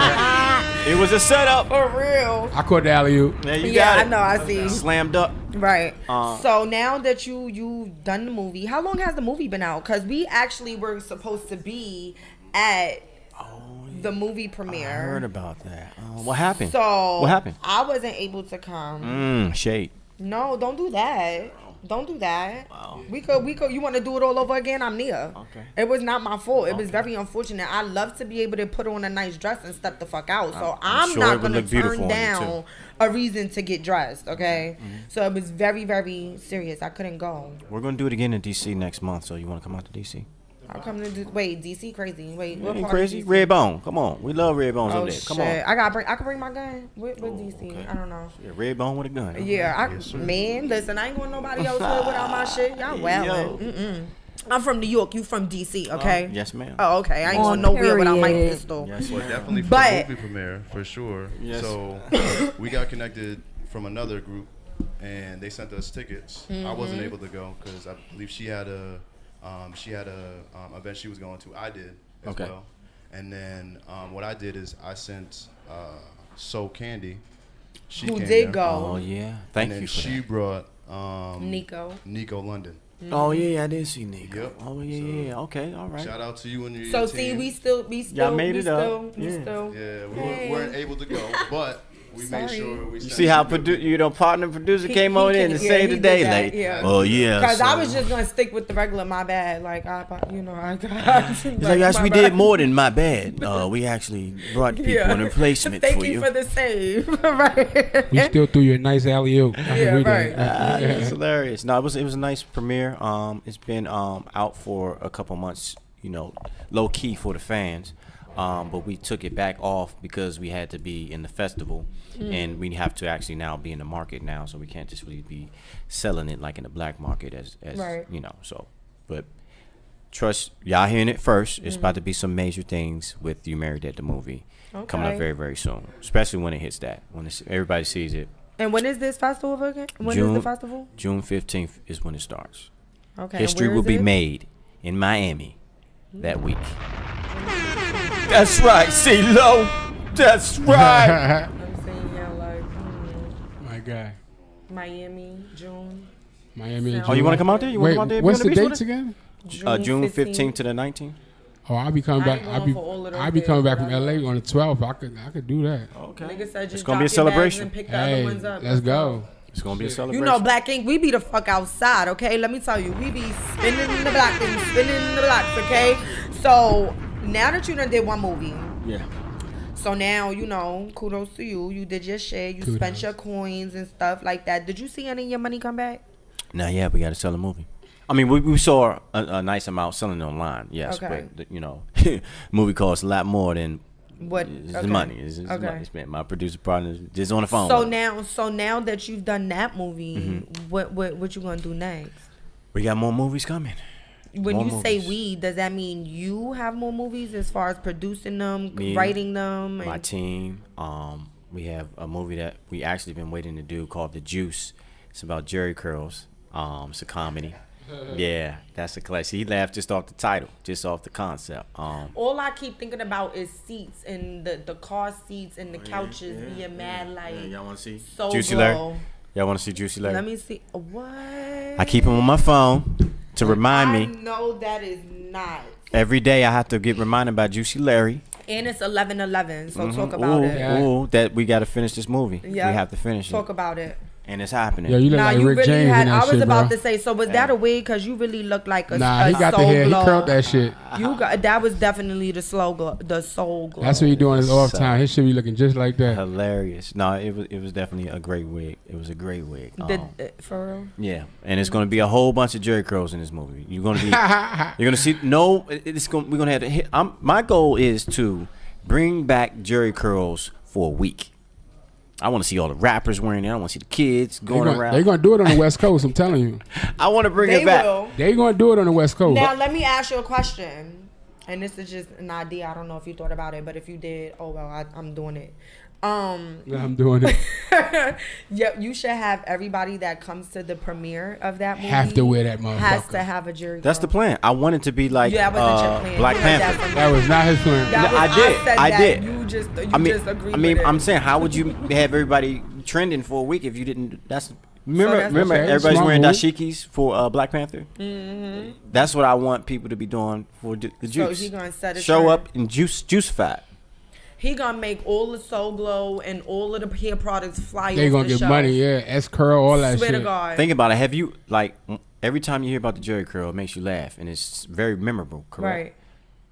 Shut up. It was a setup. For real. I caught the alley-oop. Yeah, I know. I see. Slammed up. Right. So now that you've done the movie, how long has the movie been out? Because we actually were supposed to be at the movie premiere. I heard about that. What happened? So what happened? I wasn't able to come. Shade. No, don't do that. Don't do that. Wow. We could. You want to do it all over again? I'm Nia. Okay. It was not my fault. It was very unfortunate. I love to be able to put on a nice dress and step the fuck out. So I'm sure not gonna turn down a reason to get dressed. Okay. So it was very, very serious. I couldn't go. We're gonna do it again in DC next month. So you want to come out to DC? I'm coming to wait. DC crazy. Wait, what part crazy? Redbone. Come on, we love Redbones over there. Come on. I can bring my gun with DC. Okay. I don't know. Yeah, Redbone with a gun. Yeah, man. Listen, I ain't going nobody else without my shit. Y'all wildin'. I'm from New York. You from DC? Okay. Yes, ma'am. Oh, okay. I ain't going nowhere without my pistol. Yes, well, definitely for the movie premiere for sure. Yes. So we got connected from another group, and they sent us tickets. I wasn't able to go because I believe she had a. Event she was going to. I did as well. And then what I did is I sent Soul Candy. Who did go. Oh, yeah. Thank you for that. And then she brought Nico London. Oh, yeah, I did see Nico. Yep. Oh, yeah, okay, all right. Shout out to you and your team. So, see, we still. Y'all made it up. Yeah, we weren't able to go, but... We made sure we see how partner producer came on in and saved the day, like because I was just gonna stick with the regular my bad, like I got. It's like actually we did more than my bad. We actually brought people in replacement for you. Thank you for the save, right? We still threw you a nice alley-oop. It's hilarious. No, it was a nice premiere. It's been out for a couple months, you know, low key for the fans. But we took it back off because we had to be in the festival and we have to actually now be in the market now, so we can't just really be selling it like in the black market as you know. So but trust y'all hearing it first, it's about to be some major things with You Married at the movie coming up very, very soon, especially when it hits that, when everybody sees it. And when is this festival again? When is the festival? June 15th is when it starts. History will be made in Miami that week. That's right, C.L.O. That's right. I'm saying y'all like my guy. Miami, June. Oh, you want to come out there? Wait, what's the dates again? June 15th to the 19th. Oh, I'll be coming back. I'll be coming back from LA on the 12th. I could do that. Okay. Nigga said it's gonna be a celebration. Hey, let's go. It's gonna be a celebration. You know, Black Ink, we be the fuck outside, okay? Let me tell you, we be spinning the blocks, okay? So. Now that you done did one movie, so now, you know, kudos to you. You did your shit. You spent your coins and stuff like that. Did you see any of your money come back? Nah, yeah, we got to sell a movie. I mean, we saw a nice amount selling online, yes, but, you know, movie costs a lot more than What? It's okay. The money. It's okay. Money spent. My producer partners just on the phone. So now, that you've done that movie, mm-hmm. what you gonna do next? We got more movies coming. When more you movies. Say we, does that mean you have more movies as far as producing them, me, writing them? And my team. We have a movie that we actually been waiting to do called The Juice. It's about Jerry curls. It's a comedy. Yeah, that's a classic. He laughed just off the title, just off the concept. All I keep thinking about is seats and the car seats and the couches being mad like. Yeah, y'all want to see so Juicy Larry? Y'all want to see Juicy Larry? Let me see. What? I keep him on my phone to remind me. No, that is not. Every day I have to get reminded by Juicy Larry. And it's 11:11, so talk about it. Yeah. That we got to finish this movie. Yep. We have to finish it. Talk about it. And it's happening. Yeah, you look like Rick James. I was about to say, so was that a wig? Because you really look like a Nah, he got the hair. He curled that shit. You got that was definitely the soul glow. That's what he doing his off time. He should be looking just like that. Hilarious. No, it was definitely a great wig. It was a great wig. For real? Yeah, and it's gonna be a whole bunch of Jerry curls in this movie. You're gonna be, you're gonna see. No, it's gonna. We're gonna have to hit. My goal is to bring back Jerry curls for a week. I want to see all the rappers wearing it. I want to see the kids going around. They're going to do it on the West Coast, I'm telling you. I want to bring it back. They're going to do it on the West Coast. Now, let me ask you a question. And this is just an idea. I don't know if you thought about it, but if you did, oh, well, I'm doing it. I'm doing it. Yeah, you should have everybody that comes to the premiere of that movie have to wear that motherfucker. Has to have a jerry. That's the plan. I want it to be like Black Panther. That was not his plan. I did. You just agreed. I mean, I'm saying, how would you have everybody trending for a week if you didn't? Remember, everybody's wearing dashikis for Black Panther. Mm-hmm. That's what I want people to be doing for the Juice. So he gonna set it show up and juice. He gonna make all the Soul Glow and all of the hair products fly. They gonna get money, yeah. S curl, all that shit. Swear to God. Think about it. Have you every time you hear about the Jerry curl, it makes you laugh and it's very memorable, correct? Right.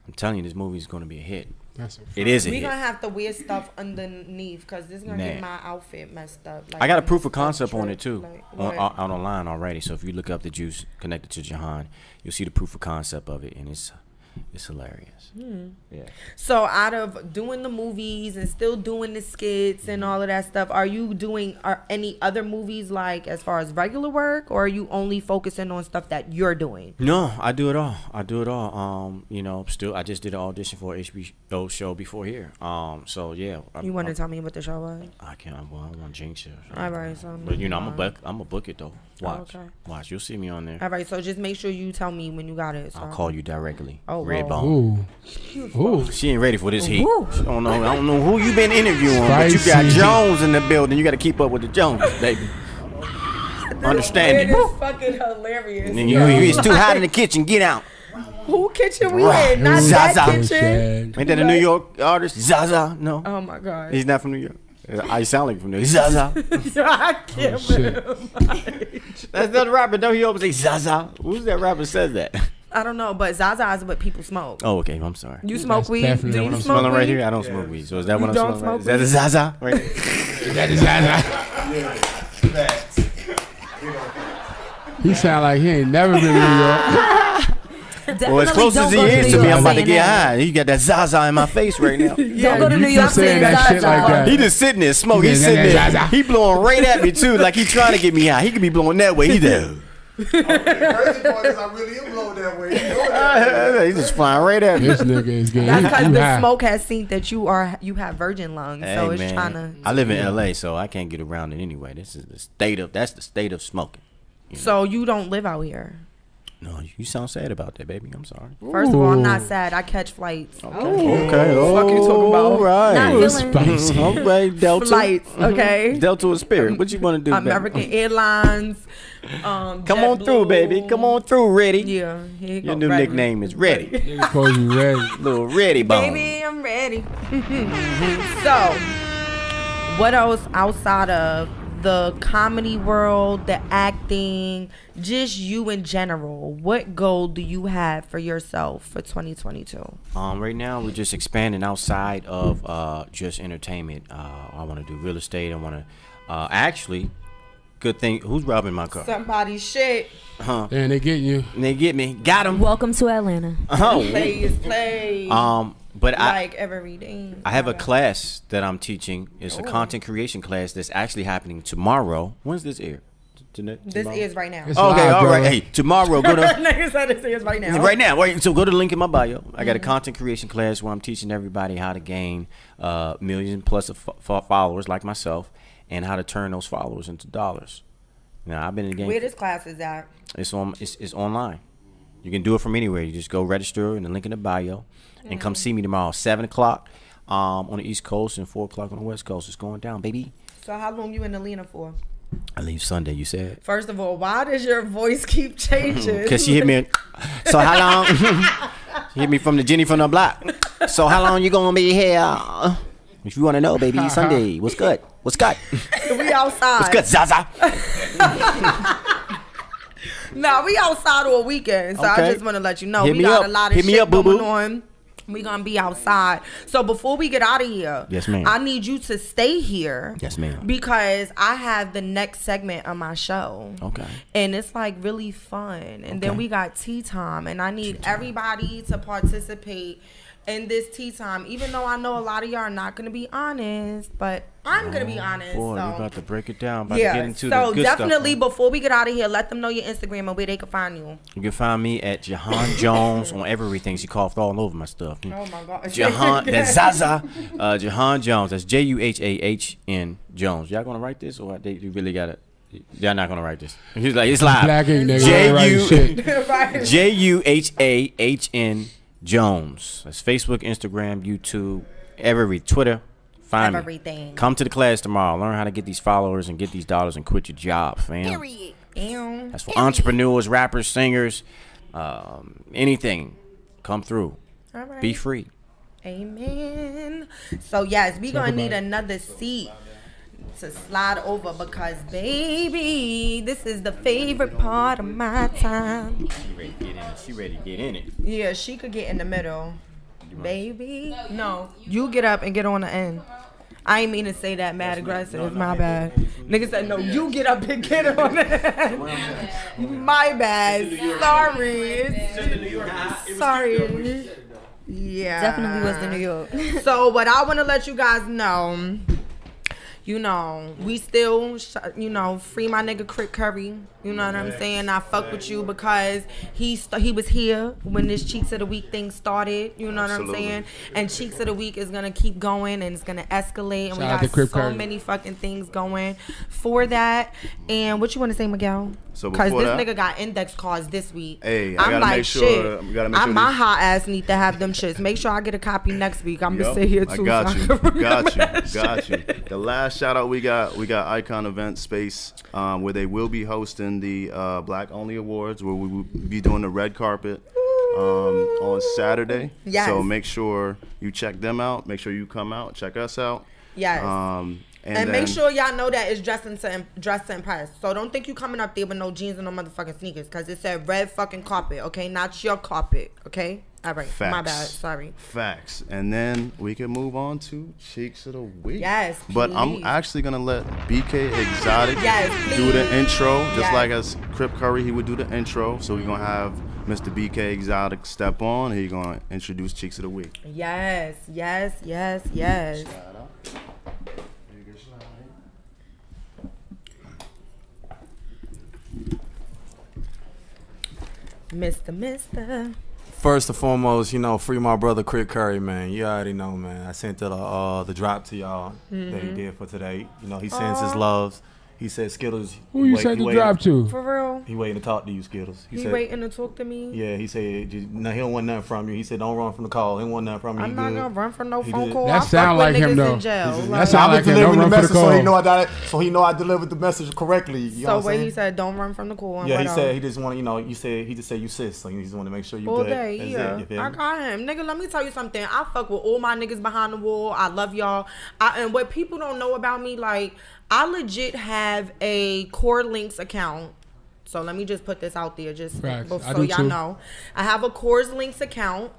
I'm telling you, this movie is gonna be a hit. That's a fact. It is a hit. We're gonna have to wear stuff underneath because this is gonna get my outfit messed up. Like, I got a proof of concept on it too, out online already. So if you look up The Juice connected to Juhahn, you'll see the proof of concept of it, and it's hilarious. Yeah. So out of doing the movies and still doing the skits and all of that stuff, are you doing any other movies like as far as regular work, or are you only focusing on stuff that you're doing? No, I do it all. I do it all. You know, still I just did an audition for an HBO show before here. So yeah. You want to tell me what the show was? I can't. Well, I don't want to jinx it. All right. So but you know, I'm a book it though. Watch. Oh, okay. Watch. You'll see me on there. All right. So just make sure you tell me when you got it. So. I'll call you directly. Oh. Redbone. Ooh. She ain't ready for this heat. I don't know who you been interviewing, but you got Jones in the building. You got to keep up with the Jones, baby. Understand it. It's fucking hilarious. It's too hot in the kitchen. Get out. Who kitchen we in? Not Zaza. That kitchen. Ain't that a New York artist? Zaza? No. Oh my God. He's not from New York. I sound like from New York. Zaza. I can't believe. That's not a rapper. Don't he always say Zaza? Who's that rapper says that? I don't know, but Zaza is what people smoke. Oh, okay. I'm sorry. You smoke weed? Definitely. Do you smoke smelling weed? Right here? I don't smoke weed. So is that what I'm smelling? Right? Is that a Zaza? Right. Is that a Zaza? He sound like he ain't never been in New York. Well, as close as he is to me, I'm about to get high. He got that Zaza in my face right now. Don't go to New York saying that shit like that. He just sitting there smoking. He's sitting there. He blowing right at me, too. Like he trying to get me high. He could be blowing that way. He does. Oh, the crazy part is I really am blown that way. He's just flying right at me. This nigga is good. That's because the smoke has seen that you have virgin lungs, hey, so it's man. Trying to. I live in LA, so I can't get around it anyway. That's the state of smoking. You know? So you don't live out here. No, you sound sad about that, baby. I'm sorry. First of all, I'm not sad. I catch flights. Okay. Okay. Oh, what the fuck you talking about? All right. Not spicy. Okay, Delta. Flights, okay? Delta and Spirit. What you want to do, American baby? Airlines. Come on through, baby. Come on through, Ready. Yeah. Your new nickname is Ready. They call you Ready. Little Ready bomb. Baby, I'm ready. So, what else outside of the comedy world, the acting, just you in general, what goal do you have for yourself for 2022? Right now we're just expanding outside of just entertainment. I want to do real estate. I want to actually, good thing, who's robbing my car? Somebody's shit. Huh? And they get you. And they get me. Got him. Welcome to Atlanta. Please, please. But like every day. I have a class that I'm teaching. It's a content creation class that's actually happening tomorrow. When's this air? This is right now. It's okay, all right. Hey, tomorrow go to right now. So go to the link in my bio. I got a content creation class where I'm teaching everybody how to gain millions plus of followers like myself, and how to turn those followers into dollars. Now I've been in the game. Where this class is at? It's on. It's online. You can do it from anywhere. You just go register in the link in the bio, and come see me tomorrow, 7 o'clock on the East Coast and 4 o'clock on the West Coast. It's going down, baby. So how long you in Atlanta for? I leave Sunday, you said. First of all, why does your voice keep changing? Because she hit me. So how long? She hit me from the Jenny from the block. So how long you going to be here? If you want to know, baby, Sunday. What's good? What's good? We outside. What's good, Zaza? Nah, we outside all weekend. So okay. I just want to let you know. We got a lot of shit going on. We gonna be outside. So before we get out of here, yes, ma'am, I need you to stay here. Yes, ma'am. Because I have the next segment on my show. Okay. And it's like really fun. And then we got tea time, and I need everybody to participate in this tea time. Even though I know a lot of y'all are not gonna be honest, but I'm gonna be honest. Boy, so. You're about to break it down. About to get into the good stuff. So definitely, before we get out of here, let them know your Instagram and where they can find you. You can find me at Juhahn Jones on everything. She coughed all over my stuff. Oh my God, Juhahn, that's Zaza. Juhahn Jones. That's Juhahn Jones. Y'all gonna write this, or you really gotta? Y'all not gonna write this. He's like, it's live. Black Ink, nigga. Juhahn Jones. That's Facebook, Instagram, YouTube, Twitter. Find everything. Me. Come to the class tomorrow. Learn how to get these followers and get these dollars and quit your job, fam. Period. That's for entrepreneurs, rappers, singers, anything. Come through. All right. Be free. Amen. So yes, we gonna need another seat to slide over, because baby, this is the favorite part of my time. She ready to get in it. Yeah, she could get in the middle. Baby, no, you get up and get on the end. I ain't mean to say that mad aggressive. No, my bad. Nigga said no. You get up and get on the end. My bad. Sorry. Sorry. Yeah. Definitely was the New York. So what I want to let you guys know. You know, we still, you know, free my nigga Crick Curry. You know what I'm saying? I fuck with you because he was here when this Cheeks of the Week thing started. You know what I'm saying? And Cheeks of the Week is going to keep going, and it's going to escalate. And shout, we got so many fucking things going for that. And what you want to say, Miguel? So because this nigga got index cards this week. Hey, I gotta like, make sure, my hot ass need to have them shits. Make sure I get a copy next week. I'm gonna sit here too. I got you. The last shout out we got Icon Event Space, where they will be hosting the Black Only Awards, where we will be doing the red carpet on Saturday. Yes. So make sure you check them out. Make sure you come out, check us out. Yes. And then, make sure y'all know that it's dress to impress. So don't think you coming up there with no jeans and no motherfucking sneakers, because it said red fucking carpet, okay? Not your carpet, okay? All right, facts. My bad, sorry. Facts. And then we can move on to Cheeks of the Week. Yes, please. But I'm actually going to let BK Exotic do the intro, just like as Crip Curry, he would do the intro. So we're going to have Mr. BK Exotic step on, and he's going to introduce Cheeks of the Week. Yes, yes, yes, yes. Shout out. Mister. First and foremost, you know, free my brother Crick Curry, man. You already know, man. I sent the drop to y'all that he did for today. You know, he sends his loves. He said, Skiddlez. Who you sent the drop to? For real? He waiting to talk to you, Skiddlez. He said, waiting to talk to me? Yeah, he said, no, he don't want nothing from you. He said, don't run from the call. He don't want nothing from you. I'm not going to run from no phone call. That sound like him, though. That sound like him. Don't run from the call. So he know I delivered the message correctly. You know what I'm saying? So he said, don't run from the call. Yeah, he said he just want to, you know, he just said you sis. So he just want to make sure you good. I got him. Nigga, let me tell you something. I fuck with all my niggas behind the wall. I love y'all. And what people don't know about me, like, I legit have a Core Links account. So let me just put this out there just so y'all know. I have a Core Links account,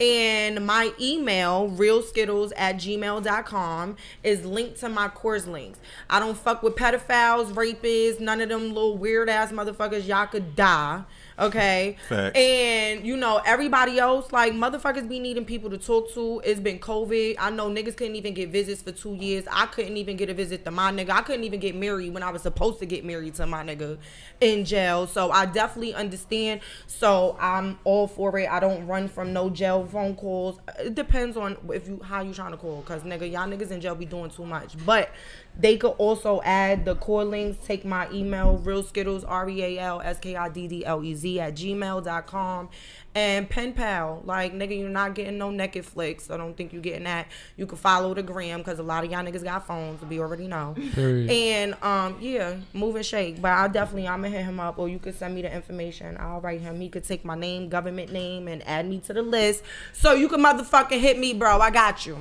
and my email, realskiddles@gmail.com, is linked to my Core Links. I don't fuck with pedophiles, rapists, none of them little weird ass motherfuckers. Y'all could die. Okay. Facts. And you know, everybody else, like, motherfuckers be needing people to talk to. It's been COVID. I know niggas couldn't even get visits for 2 years. I couldn't even get a visit to my nigga. I couldn't even get married when I was supposed to get married to my nigga in jail. So I definitely understand. So I'm all for it. I don't run from no jail phone calls. It depends on if you how you trying to call, cause nigga, y'all niggas in jail be doing too much. But they could also add the core links. Take my email, realskiddles, realskiddlez@gmail.com, and pen pal. Like, nigga, you're not getting no naked flicks. I don't think you're getting that. You can follow the gram, because a lot of y'all niggas got phones. We already know. Period. And yeah, move and shake. But I'm going to hit him up, or you could send me the information. I'll write him. He could take my name, government name, and add me to the list. So you can motherfucking hit me, bro. I got you.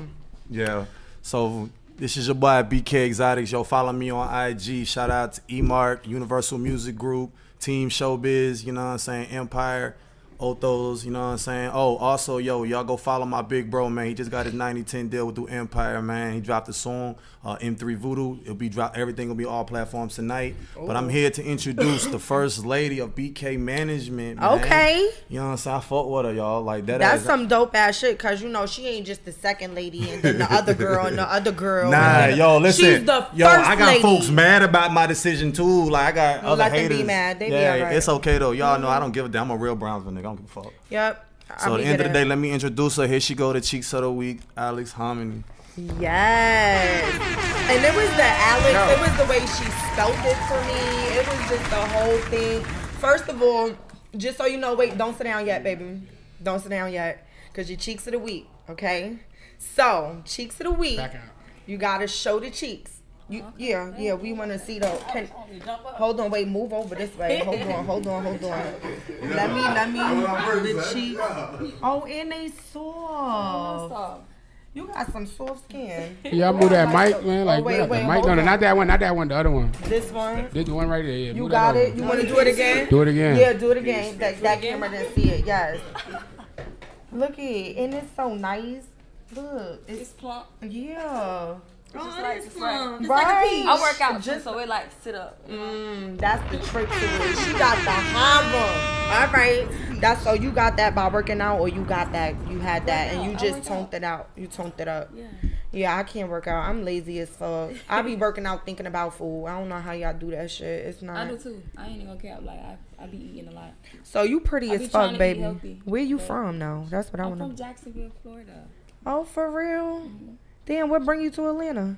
Yeah. So... this is your boy, BK Exotics. Yo, follow me on IG. Shout out to E-Mark, Universal Music Group, Team Showbiz, you know what I'm saying, Empire, Othos, you know what I'm saying. Oh, also, yo, y'all go follow my big bro, man. He just got his 90/10 deal with Empire, man. He dropped a song, M3 Voodoo. It'll be dropped. Everything will be all platforms tonight. Oh. But I'm here to introduce the first lady of BK Management, man. Okay. You know what I'm saying? I fought with her, y'all. Like, that's some dope-ass shit, because, you know, she ain't just the second lady and then the other girl and the other girl. Nah, yo, listen. She's the first I got lady. Folks mad about my decision, too. Like, I got other haters. Let them be mad. They be all right. It's okay, though. Y'all know I don't give a damn. I'm a real Brownsman, nigga. I don't give a fuck. Yep. So at the end of the day, let me introduce her. Here she go, the Cheeks of the Week, Alix Harmoni. Yes. And it was the Alix. No. It was the way she spelled it for me. It was just the whole thing. First of all, just so you know, wait, don't sit down yet, baby. Don't sit down yet, because your Cheeks of the Week, okay? So, Cheeks of the Week, you got to show the cheeks. Yeah, we want to see though. Hold on, wait, move over this way. Hold on. Let me the cheeks. Oh, and they soft. You got some soft skin. Yeah, I move that mic, man. Like, no, not that one, the other one. This one right there. Yeah, you got it. You want to do it again? Do it again. Yeah, do it again. That camera didn't see it. Yes. Look at it, and it's so nice. Look, it's plump. Yeah. It's like a peach. I work out just so it like sit up. That's the trick to it. She got the hammer. All right. That's so you got that by working out, or you got that and you just toned it out. You toned it up. Yeah, I can't work out. I'm lazy as fuck. I be working out thinking about food. I don't know how y'all do that shit. It's not. I do too. I ain't even gonna care. Like I be eating a lot. So you pretty as fuck, baby. Healthy, where you from though? That's what I want to know. I'm from Jacksonville, Florida. Oh, for real? Damn, what bring you to Atlanta?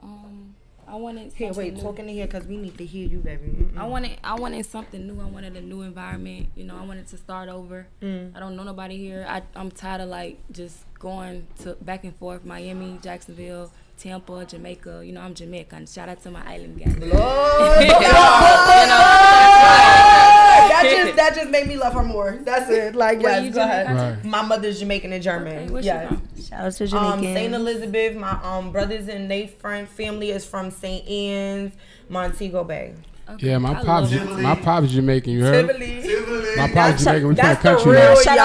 I wanted something new. Talk into here, because we need to hear you, baby. I wanted something new. I wanted a new environment. You know, I wanted to start over. I don't know nobody here. I'm tired of, like, just going to back and forth, Miami, Jacksonville, Tampa, Jamaica. You know, I'm Jamaican. Shout out to my island guys. Lord! That just made me love her more. That's it. Like, yes, go ahead. Right. My mother's Jamaican and German. Okay, yes. Shout out to Jamaican. St. Elizabeth, my brothers and their family is from St. Anne's, Montego Bay. Okay. Yeah, my pop's Jamaican. You heard? Tivoli. My pop's Jamaican. We from the country. Shout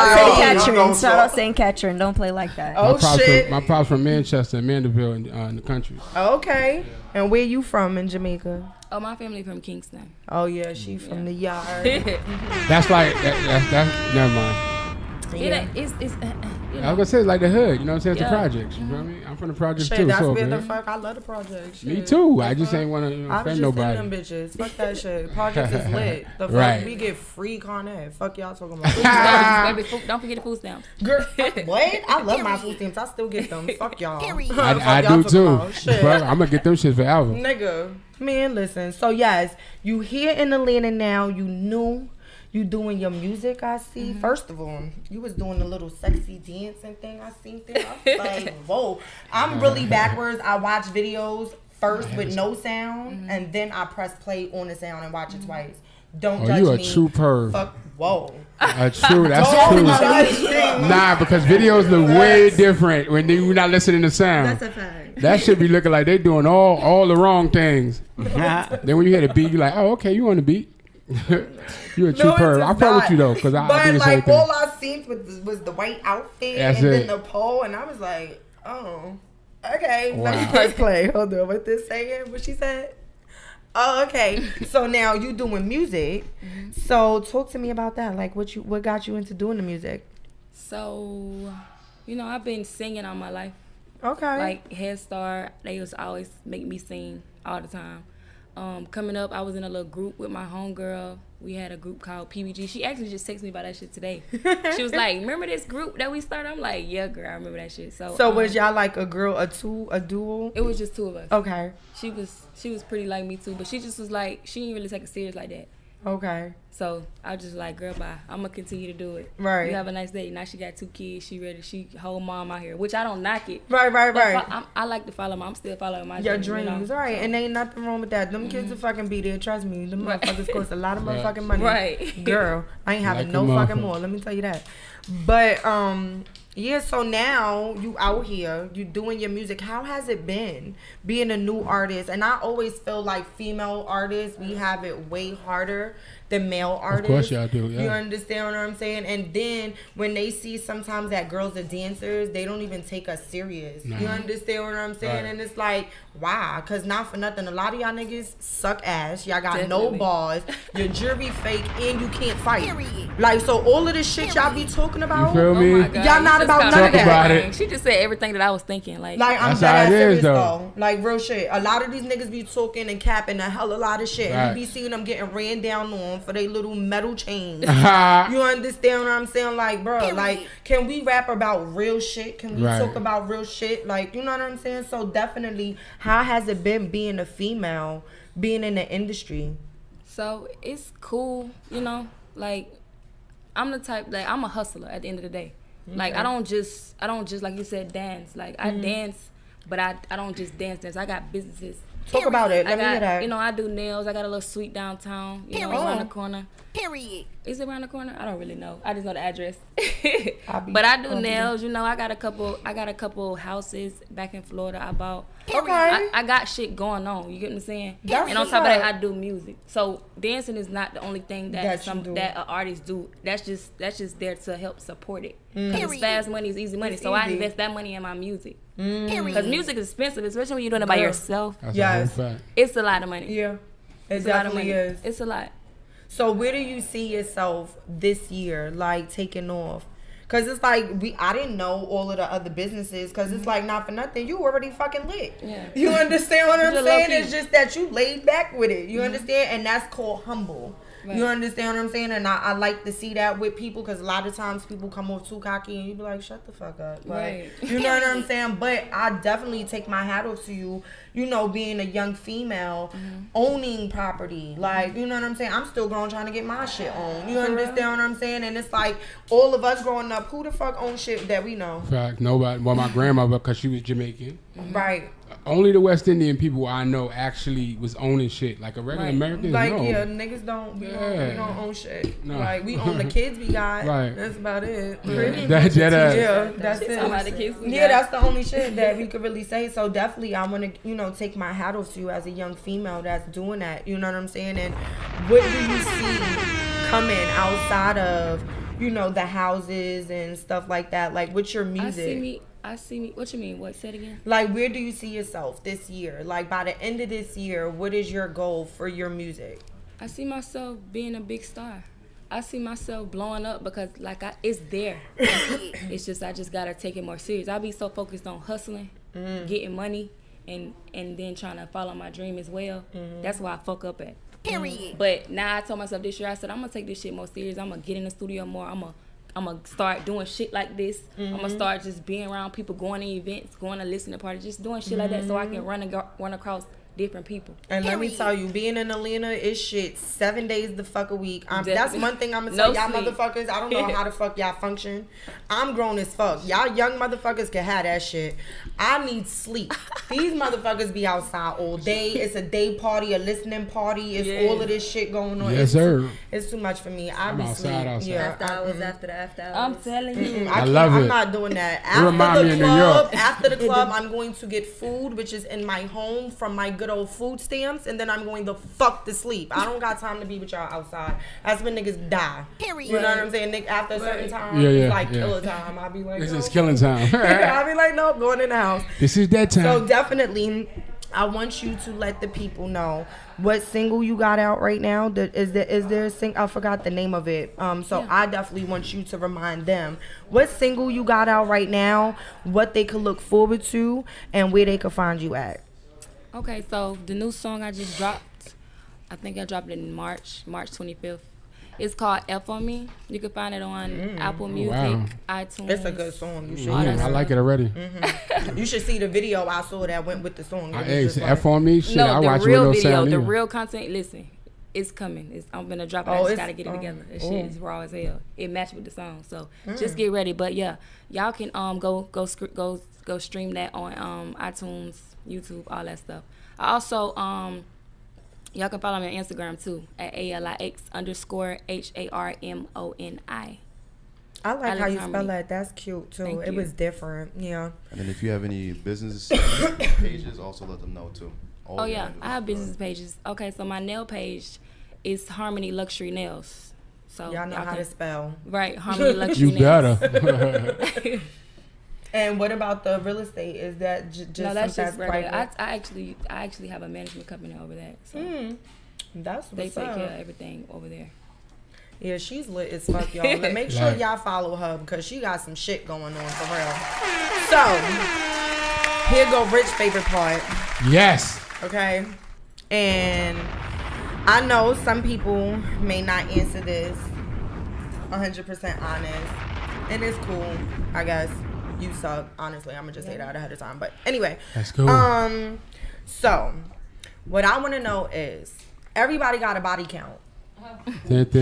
out St. Catherine. Don't play like that. Oh shit! My pop's from Manchester, Mandeville, in the country. Okay. Yeah. And where you from in Jamaica? Oh, my family from Kingston. Oh yeah, she from the yard. That's like that's never mind. Yeah. I was gonna say it's like the hood, you know what I'm saying? It's the projects, you know what I mean? I'm from the projects too. That's where the fuck I love the projects. Me too. I just ain't wanna offend nobody. I'm just them bitches. Fuck that shit. Projects is lit. The fuck we get free Con Ed. Fuck y'all talking about. Don't forget the food stamps. Girl, what? I love my food stamps. I still get them. Fuck y'all. I do too. I'm gonna get them shit forever. Nigga, man, listen. So yes, you here in Atlanta now. You knew. You doing your music, I see. First of all, you was doing a little sexy dancing thing I seen there. I was like, whoa. I'm really backwards. I watch videos first with no sound, and then I press play on the sound and watch it twice. Don't judge me. You a true perv. Fuck, whoa. That's true. Nah, because videos look way different when you're not listening to sound. That's a fact. That should be looking like they doing all the wrong things. Then when you hear the beat, you're like, oh, okay, you on the beat. You're a true perv. I fuck with you though, cause I do the same thing. But like all I seen was the white outfit and then the pole, and I was like, oh, okay. Let me press play. Hold on, what this saying? What she said? Oh, okay. So now you doing music. Mm-hmm. So talk to me about that. Like, what got you into doing the music? So, you know, I've been singing all my life. Okay. Like Head Start, they used to always make me sing all the time. Coming up, I was in a little group with my homegirl. We had a group called PBG. She actually just texted me about that shit today. She was like, "Remember this group that we started?" I'm like, "Yeah, girl, I remember that shit." So was y'all like a girl, a duo? It was just two of us. Okay. She was pretty like me too, but she just was like, she didn't really take it serious like that. Okay. So I was just like, girl, bye. I'm gonna continue to do it. Right. You have a nice day. Now she got two kids. She ready. She whole mom out here, which I don't knock it. Right. I like to follow my. I'm still following my dreams. Your dreams, you know? Right? So. And ain't nothing wrong with that. Them kids will fucking be there. Trust me. Them motherfuckers cost a lot of motherfucking money. Right. Girl, I ain't having no fucking more. Let me tell you that. But yeah. So now you out here. You doing your music. How has it been being a new artist? And I always feel like female artists, we have it way harder than male artists. Of course y'all do, yeah. You understand what I'm saying? And then when they see sometimes that girls are dancers, they don't even take us serious. Nah. You understand what I'm saying? Right. And it's like, why? Because not for nothing, a lot of y'all niggas suck ass. Y'all got no balls. Your jewelry fake and you can't fight. Period. Like, so all of this shit y'all be talking about, y'all not about none of that. She just said everything that I was thinking. Like I'm dead serious though. Like, real shit. A lot of these niggas be talking and capping a hell of a lot of shit. Right. And you be seeing them getting ran down on for they little metal chains. You understand what I'm saying? Like, bro, like, can we rap about real shit? Can we talk about real shit? Like, you know what I'm saying? So definitely, how has it been being a female, being in the industry? So it's cool, you know, like, I'm the type, like, I'm a hustler at the end of the day. Okay. Like, I don't just, like you said, dance. Like, I dance, but I don't just dance. I got businesses. Talk about it. Let me hear that. You know, I do nails. I got a little suite downtown. You know, around the corner. Period. Is it around the corner? I don't really know. I just know the address. But I do nails. You know, I got a couple houses back in Florida. I bought. Okay. I got shit going on. You get what I'm saying? And on top of that, I do music. So dancing is not the only thing that an artist do. That's just there to help support it. It's fast money, is easy money. So I invest that money in my music. Because music is expensive, especially when you're doing it by yourself. Yes. It's a lot of money. Yeah. It definitely is. It's a lot. So where do you see yourself this year, like, taking off? Because it's like, I didn't know all of the other businesses. Because it's like, not for nothing, you already fucking lit. Yeah. You understand what I'm saying? It's just that you laid back with it. You understand? And that's called humble. Right. You understand what I'm saying? And I like to see that with people, because a lot of times people come off too cocky and you be like, shut the fuck up. Like, right. You know what I'm saying? But I definitely take my hat off to you, you know, being a young female, owning property. Like, you know what I'm saying? I'm still grown trying to get my shit on. You understand what I'm saying? And it's like, all of us growing up, who the fuck owns shit that we know? Fact, nobody. Well, my grandmother, because she was Jamaican. Right. Only the West Indian people I know actually was owning shit. Like, a regular American, like, no. Yeah, niggas don't. We don't own shit. No. Like, we own the kids we got. Right. That's about it. Yeah. That's it. About the kids we got. That's the only shit that we could really say. So definitely, I want to, you know, take my hat off to you as a young female that's doing that. You know what I'm saying? And what do you see coming outside of, you know, the houses and stuff like that? Like, what's your music? I see me. What you mean? What? Say it again. Like, where do you see yourself this year? Like, by the end of this year, what is your goal for your music? I see myself being a big star. I see myself blowing up because, like, it's there. It's just, I just got to take it more serious. I be so focused on hustling, getting money, and then trying to follow my dream as well. That's why I fuck up at. Period. But now I told myself this year, I said, I'm going to take this shit more serious. I'm going to get in the studio more. I'm going to start doing shit like this. I'm going to start just being around people, going to events, going to listening parties, just doing shit like that so I can run across different people. And let me tell you, being in Atlanta is shit 7 days the fuck a week. That's one thing I'm going to tell y'all motherfuckers. I don't know how the fuck y'all function. I'm grown as fuck. Y'all young motherfuckers can have that shit. I need sleep. These motherfuckers be outside all day. It's a day party, a listening party. It's all of this shit going on. Yes, sir. It's too much for me. I'm outside. Yeah. After hours. I'm telling you. I love it. I'm not doing that. After the club, I'm going to get food, which is in my home, from my old food stamps, and then I'm going the fuck to sleep. I don't got time to be with y'all outside. That's when niggas die. Period. You know what I'm saying? After a certain time, it's like killer time. I'll be like, this is killing time. I'll be like, nope, going in the house. This is that time. So definitely, I want you to let the people know what single you got out right now. Is there a single? I forgot the name of it. So yeah. I definitely want you to remind them what single you got out right now, what they could look forward to, and where they could find you at. Okay, so the new song I just dropped, I think I dropped it in March 25th. It's called F on Me. You can find it on Apple Music, iTunes. It's a good song. You should. I like it already. You should see the video I saw that went with the song. F on Me. Shit, no, I watch real video, the real content. Listen, it's coming. I'm gonna drop it. I just gotta get it together. This shit is raw as hell. It matched with the song, so just get ready. But yeah, y'all can go stream that on iTunes, YouTube, all that stuff. I also y'all can follow me on Instagram too at ALIX_HARMONI. I like Alix how you spell that. That's cute too. Thank it you. Was different, yeah. And then if you have any business pages, also let them know too. All I have business pages. Okay, so my nail page is Harmoni Luxury Nails. So y'all know how to spell, right? Harmoni Luxury Nails. You better. And what about the real estate? Is that just no? That's just regular. I actually have a management company over that. So that's what's up. They take care of everything over there. Yeah, she's lit as fuck, y'all. Make sure y'all follow her because she got some shit going on for real. So here go Rich's favorite part. Yes. Okay. And I know some people may not answer this 100% honest, and it's cool, I guess. You suck. Honestly, I'm gonna just say that ahead of time. But anyway, that's cool. So what I want to know is everybody got a body count. Just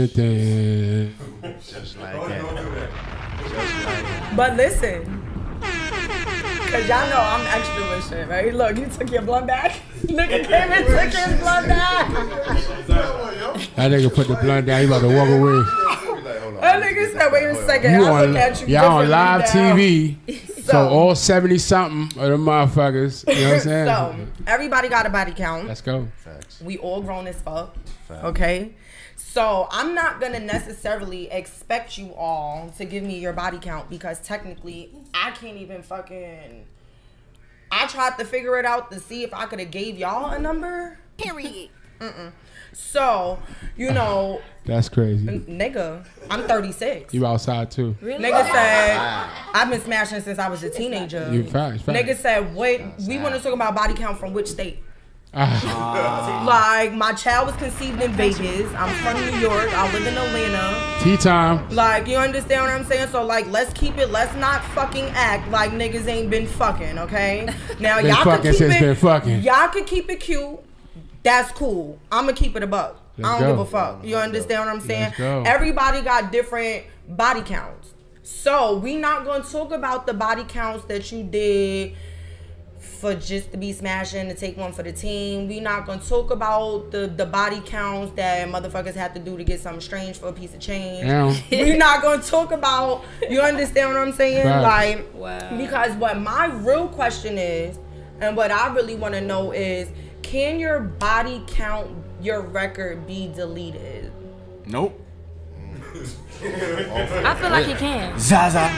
like that. But listen, cause y'all know I'm extra with shit, right? Look, you took your blood back. Nigga came and took his blood back. That nigga put the blood down. He about to walk away. That nigga said, wait a second, I look at you. Y'all on live TV, so all 70-something of them motherfuckers, you know what I'm saying? So, everybody got a body count. Let's go. Facts. We all grown as fuck, okay? So, I'm not going to necessarily expect you all to give me your body count because technically, I can't even fucking... I tried to figure it out to see if I could have gave y'all a number. Period. So, you know... That's crazy. Nigga, I'm 36. You outside too. Really? Nigga said, I've been smashing since I was a teenager. You facts. Nigga said, what? We want to talk about body count from which state? Like, my child was conceived in Vegas. I'm from New York. I live in Atlanta. Tea time. Like, you understand what I'm saying? So, like, let's keep it. Let's not fucking act like niggas ain't been fucking, okay? Now, y'all could keep it cute. That's cool. I'm going to keep it a buck. I don't give a fuck. You understand what I'm saying? Everybody got different body counts. So we not going to talk about the body counts that you did for just to be smashing, to take one for the team. We not going to talk about the body counts that motherfuckers have to do to get something strange for a piece of change. We not going to talk about, you understand what I'm saying? Like, because what my real question is, and what I really want to know is, can your body count your record be deleted? Nope. I feel like it can. Zaza.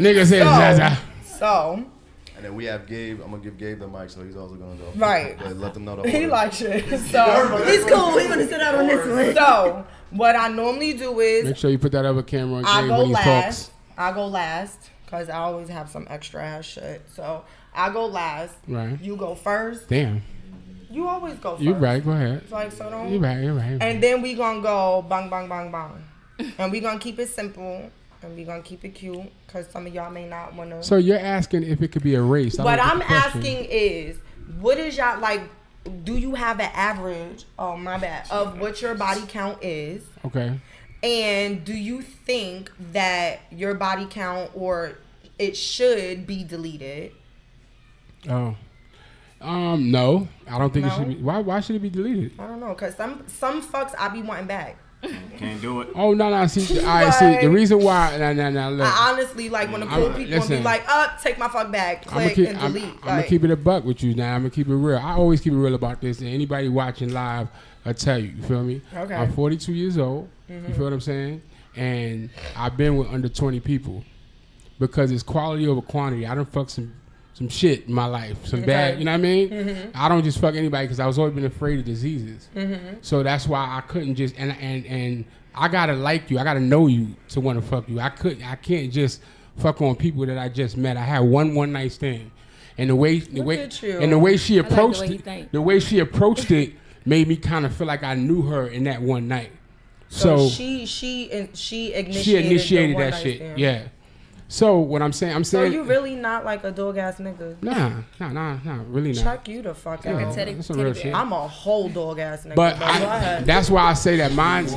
Nigga said Zaza. So. And then we have Gabe. I'm gonna give Gabe the mic, so he's also gonna go. Right. But let them know the. He likes shit. So he's cool. He's gonna sit out on this one. So what I normally do is make sure you put that other camera on Gabe. I go last because I always have some extra ass shit. So. I go last. Right. You go first. Damn. You always go first. You right. Go ahead. It's like, so don't. You right. And then we gonna go bang, bang, bang, bang, and we gonna keep it simple and we gonna keep it cute because some of y'all may not wanna. So you're asking if it could be a race. What I'm asking is, what is y'all like? Do you have an average? Oh my bad. Of what your body count is. Okay. And do you think that your body count or it should be deleted? Oh, no, I don't think it should be. Why should it be deleted? I don't know, cause some fucks I be wanting back. Can't do it. Oh no, see, I see the reason why. Nah, look. I honestly like when the cool people be like, up, take my fuck back, click and delete. I'm gonna keep it a buck with you now. I'm gonna keep it real. I always keep it real about this. And anybody watching live, I tell you, you feel me? Okay. I'm 42 years old. You feel what I'm saying? And I've been with under 20 people because it's quality over quantity. I done fuck some some shit in my life, some bad, you know what I mean? Mm-hmm. I don't just fuck anybody because I was always been afraid of diseases. Mm-hmm. So that's why I couldn't just, and I gotta like you, I gotta know you to want to fuck you. I can't just fuck on people that I just met. I had one night stand, and the way she approached it, made me kind of feel like I knew her in that one night. So she initiated that shit. Stand. Yeah. So what I'm saying. So you really not like a dog ass nigga? Nah, really not. Chuck you the fuck out. That's some real shit. I'm a whole dog ass nigga. But that's why I say that mine's.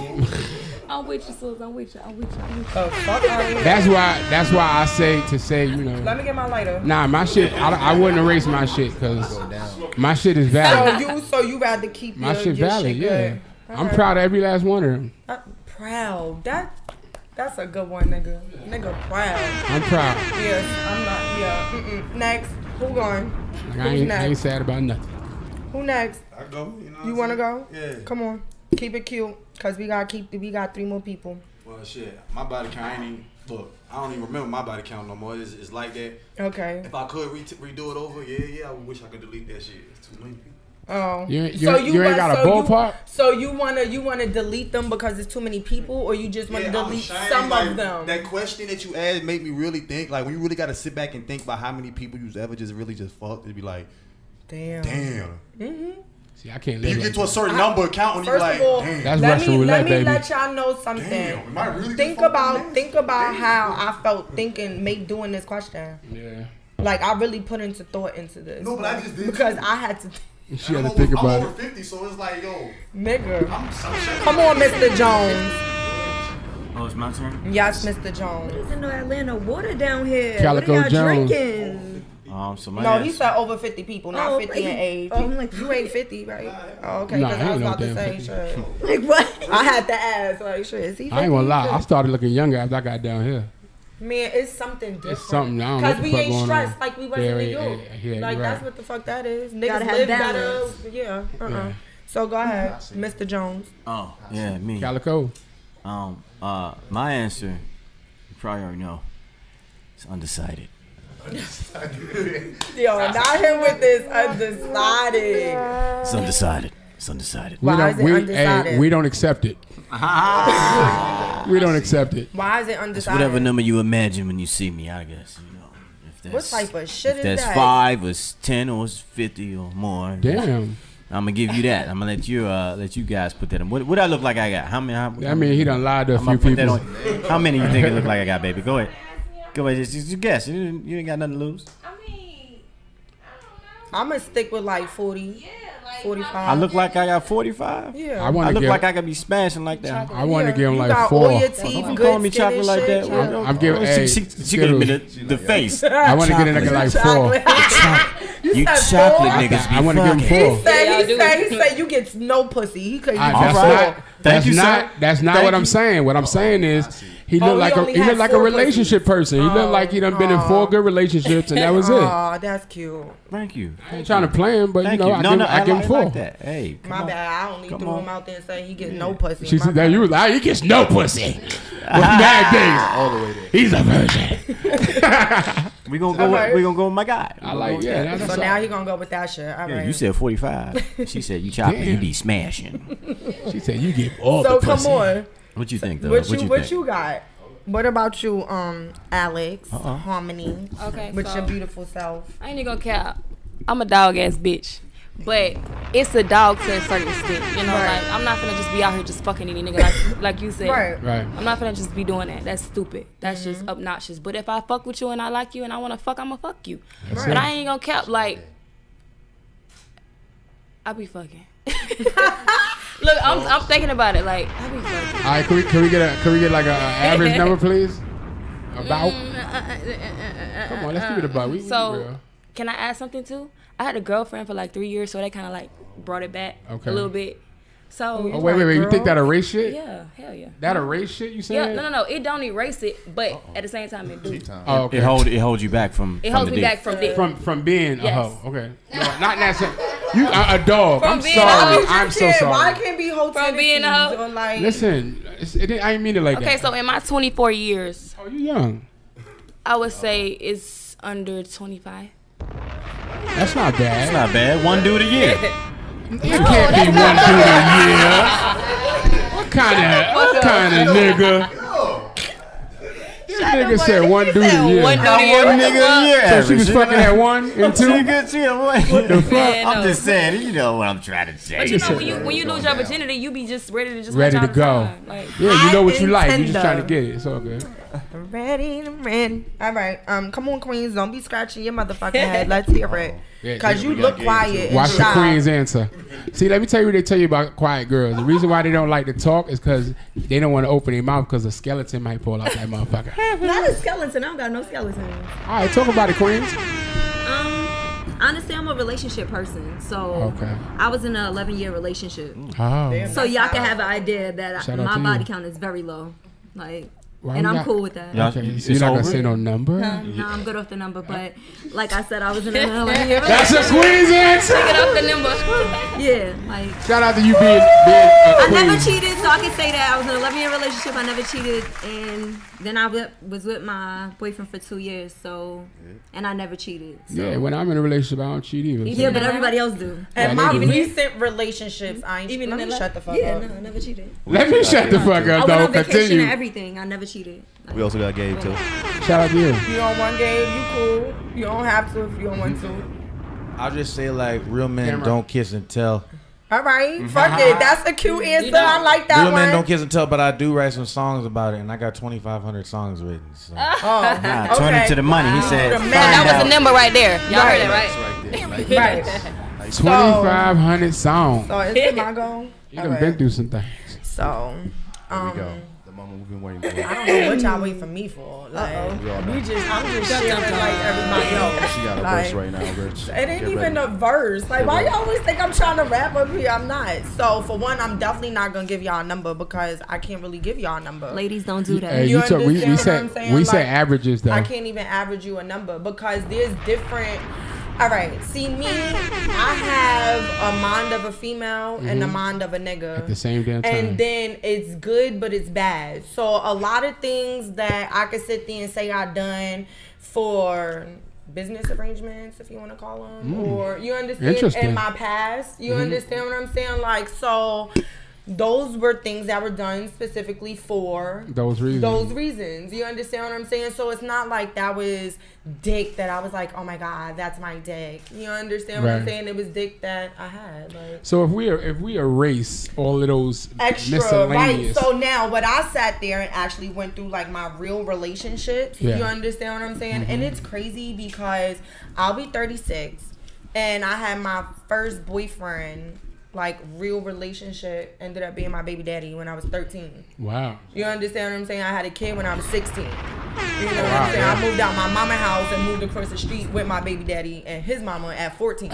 I'm with you, Susan. I'm with you. Oh, fuck that's why I say, you know. Let me get my lighter. Nah, my shit. I wouldn't erase my shit because my shit is valid. So you rather keep my shit valid? Yeah. Right. I'm proud of every last one of them. Proud. That's a good one, nigga. Nigga, proud. I'm proud. Yes, I'm not. Yeah. Next, who going? Like, I ain't sad about nothing. Who next? I go. You know. You wanna go? Yeah. Come on. Keep it cute, cause we got 3 more people. Well, shit. My body count ain't even. Look, I don't even remember my body count no more. It's like that. Okay. If I could redo it over, yeah, I wish I could delete that shit. It's too many people. Oh, you ain't got a ballpark. So you wanna delete them because it's too many people, or you just wanna delete some of them? That question that you asked made me really think. Like when you really gotta sit back and think about how many people you ever just fucked, it'd be like, damn. Mm-hmm. See, I can't live. You get to a certain number of count, and you're like, damn. That's Russian roulette, baby. Let y'all know something. Damn, am I really think about how I felt doing this question. Yeah. Like I really put into thought into this. No, but I just did because I had to. She had to think about it. I'm over 50, so it's like, yo. Nigga. Come on, Mr. Jones. Oh, it's my turn? Yes, Mr. Jones. There's no Atlanta water down here. Calico Jones. Drinking? No, he said over 50 people, not 50 in age. Oh, like, you ain't 50, right? Oh, okay, because I was about to say, shit. Like, what? I had to ask, like, shit, is he 50? I ain't gonna lie. I started looking younger after I got down here. Man, it's something different. It's something. Because we ain't stressed like we was in New York. Yeah, like, that's what the fuck that is. Niggas live better. Yeah. Yeah. So, go ahead, Mr. Jones. Oh, yeah, me. Calico. My answer, you probably already know. It's undecided. Undecided. Yo, not him with this undecided. It's undecided. It's undecided. Why is it undecided? Hey, we don't accept it. We don't accept it. Why is it undecided? It's whatever number you imagine when you see me, I guess. You know, if that's, what type of shit is that? If that's 5, or it's 10, or it's 50, or more. Damn. I'm gonna give you that. I'm gonna let you guys put that in. What I look like I got? How many? I mean, he done lied to a few people. How many you think it look like I got, baby? Go ahead. Just guess. You ain't got nothing to lose. I mean, I don't know. I'm gonna stick with like 40. Yeah. 45. I look like I got 45. Yeah. I look like I could be smashing like that. I want to give him like 4. Don't call me chocolate like that. I'm giving. She gave me the face. I want to get it like 4. You chocolate niggas. I want to give him 4. He said you get no pussy. He could. That's not what I'm saying. What I'm saying is he looked like a relationship person. He looked like he done been in 4 good relationships and that was it. Oh, that's cute. Thank you. I ain't trying to play him, but you know I give him 4. Like that. Hey, my bad. I only threw him out there and say he gets no pussy. She said that you was like, he gets no pussy. Bad things all the way there. He's a virgin. We gonna go with my guy. I like that. So now he gonna go with that shit. All right. You said 45. She said you chopping, you be smashing. She said you give all the pussy. So come on. What you think though? What you got? What about you, Alix Harmoni? Okay. With your beautiful self. I ain't gonna cap. I'm a dog ass bitch. But it's a dog to a certain extent, you know. Right. Like I'm not gonna just be out here just fucking any nigga like you said. Right. I'm not gonna just be doing that. That's stupid. That's just obnoxious. But if I fuck with you and I like you and I wanna fuck, I'ma fuck you. Right. But I ain't gonna cap like I be fucking. Look, I'm thinking about it. Like I be fucking. All right, can we get like a average number, please? About. Come on, let's give it a buck. So can I add something too? I had a girlfriend for like 3 years, so they kind of like brought it back a little bit. So wait! You think that erase shit? Yeah, hell yeah. That erase shit you said? Yeah, no. It don't erase it, but at the same time it do. Oh, okay. It holds you back from. It holds me back from dick. From being a hoe. Okay. No, not that. You a dog. I'm sorry. I'm so sorry. Why can't be holding from being a hoe? Like, listen, I ain't mean it like that. Okay, so in my 24 years. Oh, you young. I would say it's under 25. That's not bad. That's not bad. One dude a year. It can't be one dude a year. What kind of nigga? This nigga said one dude a year. One nigga a year. So she was fucking at one and two? What the fuck? I'm just saying, you know what I'm trying to say. But you know, when you lose your virginity, you be just ready to go. Like, yeah, you know what you like. You just trying to get it. It's all good. Ready. All right. Come on, queens. Don't be scratching your motherfucking head. Let's hear it. Because you look quiet. Watch the queen's answer. See, let me tell you what they tell you about quiet girls. The reason why they don't like to talk is because they don't want to open their mouth because a skeleton might pull out that motherfucker. Not a skeleton. I don't got no skeleton. All right, talk about it, queens. Honestly, I'm a relationship person, so I was in an 11-year relationship. Oh. So y'all can have an idea that my body count is very low, like, and I'm cool with that. Okay. You're not gonna say no number. No, I'm good off the number, but like I said, I was in an 11-year relationship. That's a queen's answer. Get off the number. Yeah, like. Shout out to you being I never cheated, so I can say that I was in an 11-year relationship. I never cheated, and then I was with my boyfriend for 2 years. So, and I never cheated. So. Yeah, when I'm in a relationship, I don't cheat either. So. Yeah, but everybody else do. And my recent relationships, I ain't even. Let me shut the fuck up. Yeah, no, I never cheated. Let me shut the fuck up. I went on vacation and everything. I never cheated. We also got Gabe too. Shout out to you. You don't want Gabe, you cool. You don't have to if you don't want to. I'll just say, like, real men don't kiss and tell. All right, fuck it. That's a cute answer. I like that one. Real men don't kiss and tell, but I do write some songs about it, and I got 2,500 songs written. So. Oh, nah, 20 to the money. He said. That was the number right there. Y'all heard it, right? Right there. Right. 2,500 songs. So it's my goal. You done been through some things. So, here we go. We've been waiting for. I don't know what y'all wait for me for. Like, I'm just sharing like everybody else. She got a verse right now, bitch. It ain't even a verse. Like, why y'all always think I'm trying to rap up here? I'm not. So for one, I'm definitely not gonna give y'all a number because I can't really give y'all a number. Ladies don't do that. You understand what I'm saying? We say averages though. I can't even average you a number because there's different. All right, see me, I have a mind of a female and a mind of a nigga. At the same damn time. And then it's good, but it's bad. So a lot of things that I could sit there and say I done for business arrangements, if you want to call them, or you understand, in my past, you understand what I'm saying? Like, so those were things that were done specifically for those reasons. You understand what I'm saying? So it's not like that was dick that I was like, oh my God, that's my dick. You understand what I'm saying? It was dick that I had. Like, so if we erase all of those extra, miscellaneous, right? So now, what I sat there and actually went through like my real relationships. Yeah. You understand what I'm saying? And it's crazy because I'll be 36, and I had my first boyfriend. Like, real relationship ended up being my baby daddy when I was 13. Wow. You understand what I'm saying? I had a kid when I was 16. You know what I'm saying? I moved out my mama's house and moved across the street with my baby daddy and his mama at 14.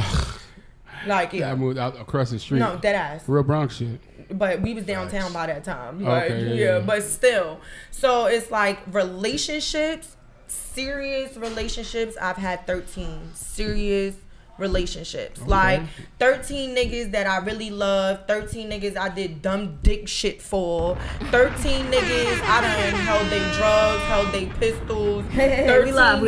Like, yeah, I moved out across the street. No, that ass. Real Bronx shit. But we was downtown by that time. Like, okay, yeah, but still. So it's like relationships, serious relationships. I've had 13 serious relationships, like 13 niggas that I really love, 13 niggas I did dumb dick shit for, 13 niggas I done held they drugs, held they pistols. We love.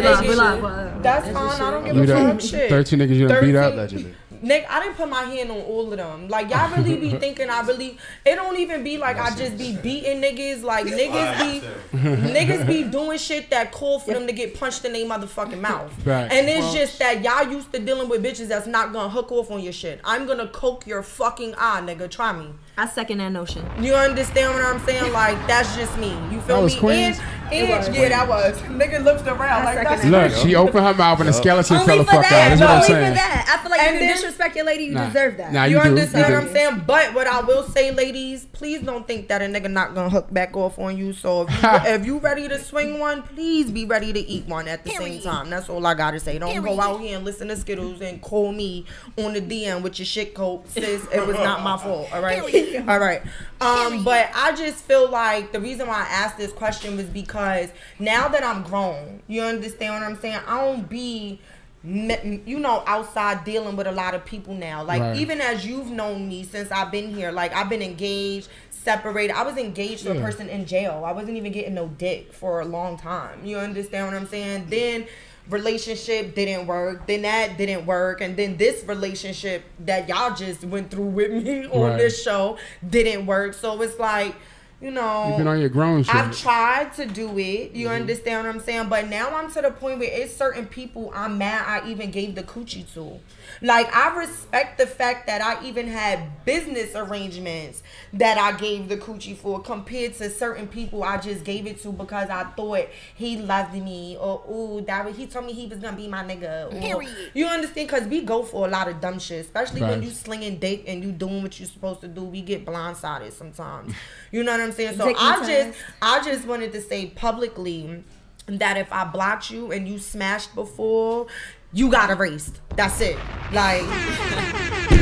That's fine. I don't give a fuck. 13 niggas you done beat up. Allegedly. Nick, I didn't put my hand on all of them. Like, y'all really be thinking I really... It don't even be like I just be beating niggas. Like, niggas be doing shit that call for them to get punched in their motherfucking mouth. Right. And it's just that y'all used to dealing with bitches that's not gonna hook off on your shit. I'm gonna coke your fucking eye, nigga. Try me. I second that notion. You understand what I'm saying? Like, that's just me. You feel me? Queens? Yeah, that was. Nigga looked around like that. Look, she opened her mouth and the skeleton fell the fuck out. That's what I'm saying. I feel like if you disrespect your lady, you deserve that. You understand what I'm saying? But what I will say, ladies, please don't think that a nigga not gonna hook back off on you. So if you ready to swing one, please be ready to eat one at the same time. That's all I gotta say. Don't go out here and listen to Skiddlez and call me on the DM with your shit coat, sis. It was not my fault. All right. All right, but I just feel like the reason why I asked this question was because now that I'm grown, you understand what I'm saying? I don't be, you know, outside dealing with a lot of people now. Like, even as you've known me since I've been here, like, I've been engaged, separated. I was engaged to a person in jail. I wasn't even getting no dick for a long time. You understand what I'm saying? Then relationship didn't work, then that didn't work, and then this relationship that y'all just went through with me on this show didn't work. So it's like, you know, you've been on your grown shit. I've tried to do it. You understand what I'm saying? But now I'm to the point where it's certain people I'm mad I even gave the coochie to. Like, I respect the fact that I even had business arrangements that I gave the coochie for compared to certain people I just gave it to because I thought he loved me, or, ooh, that he told me he was going to be my nigga. Or, you understand? Because we go for a lot of dumb shit, especially when you slinging dick and you doing what you're supposed to do. We get blindsided sometimes. You know what I'm saying? So I just wanted to say publicly that if I blocked you and you smashed before, you got erased. That's it. Like,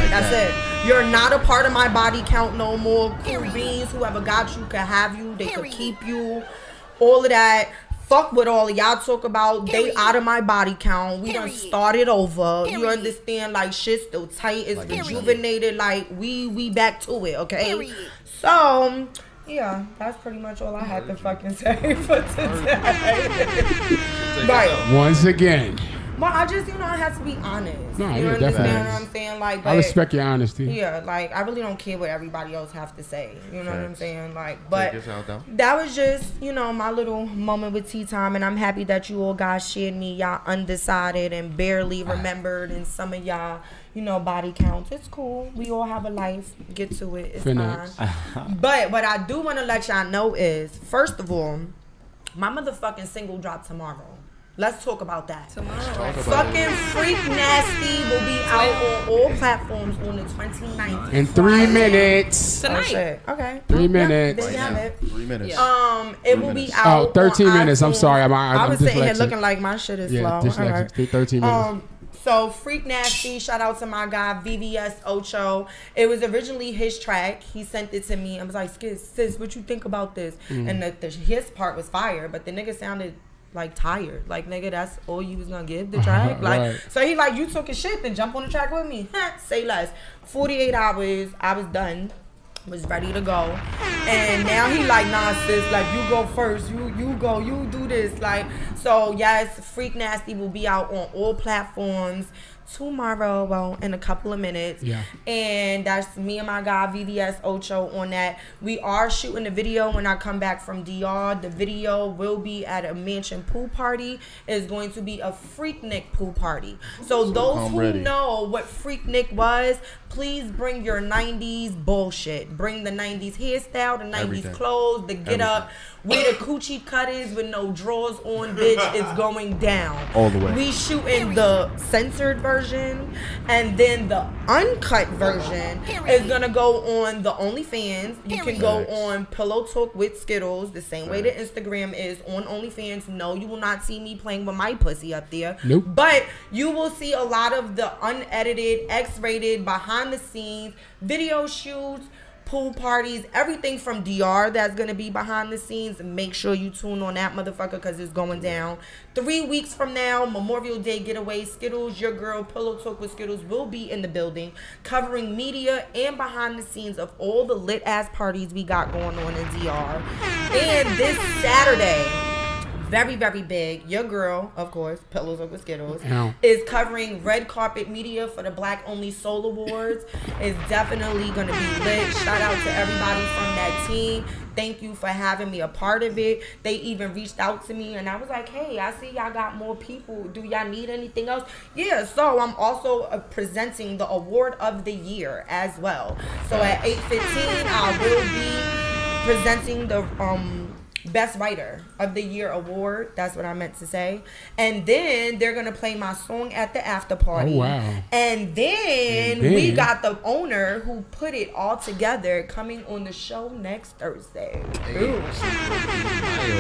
that's it. You're not a part of my body count no more. Cool beans, whoever got you could have you. They could keep you. All of that. Fuck what all y'all talk about. They out of my body count. We done started over. You understand? Like, shit's still tight. It's rejuvenated. Like, we back to it, okay? So, yeah, that's pretty much all I had to fucking say for today. Right. Once again. Well, I just, you know, I have to be honest. No, you understand what I'm saying? Like, I respect your honesty. Yeah, like, I really don't care what everybody else have to say. You know what I'm saying? Like, but that was just, you know, my little moment with Tea Time, and I'm happy that you all guys shared me. Y'all undecided and barely remembered, and some of y'all, you know, body counts. It's cool. We all have a life. Get to it. It's fine. But what I do want to let y'all know is, first of all, my motherfucking single drop tomorrow. Let's talk about that. Tomorrow. Fucking Freak Nasty will be out on all platforms on the 29th. In 3 minutes. Tonight. Okay. 3 minutes. Yeah, 3 minutes. It will be out. Oh, 13 minutes. I'm sorry. I was sitting here looking like my shit is slow. All right. 13 minutes. So Freak Nasty, shout out to my guy VS1ATL. It was originally his track. He sent it to me. I was like, sis, what you think about this? And his part was fire, but the nigga sounded like tired. Like, nigga, that's all you was gonna give the track? Like, so he like, you took a shit, then jump on the track with me. Say less. 48 hours, I was done. Was ready to go. And now he like, nah, sis, like, you go first. You go. You do this. Like, so, yes, Freak Nasty will be out on all platforms tomorrow, well, in a couple of minutes. Yeah. And that's me and my guy VS1ATL on that. We are shooting the video when I come back from DR. The video will be at a mansion pool party. It's going to be a Freaknik pool party. So those who know what Freaknik was, please bring your 90s bullshit. Bring the 90s hairstyle, the 90s clothes, the get up. Where the coochie cut is with no drawers on, bitch, it's going down. All the way. We shooting the censored version, and then the uncut version is gonna go on the OnlyFans. You can go on Pillow Talk with Skiddlez, the same way the Instagram is on OnlyFans. No, you will not see me playing with my pussy up there. Nope. But you will see a lot of the unedited, X-rated, behind the scenes, video shoots, pool parties, everything from DR that's going to be behind the scenes. Make sure you tune on that motherfucker because it's going down. 3 weeks from now, Memorial Day getaway, Skiddlez, your girl, Pillow Talk with Skiddlez will be in the building covering media and behind the scenes of all the lit-ass parties we got going on in DR. And this Saturday, very, very big, your girl, of course, Pillows Over Skiddlez, is covering red carpet media for the Black Only Soul Awards. It's definitely going to be lit. Shout out to everybody from that team. Thank you for having me a part of it. They even reached out to me, and I was like, hey, I see y'all got more people. Do y'all need anything else? Yeah, so I'm also presenting the award of the year as well. So at 8:15, I will be presenting the Best Writer of the Year award. That's what I meant to say. And then they're gonna play my song at the after party. Oh, wow. And then we got the owner who put it all together coming on the show next Thursday.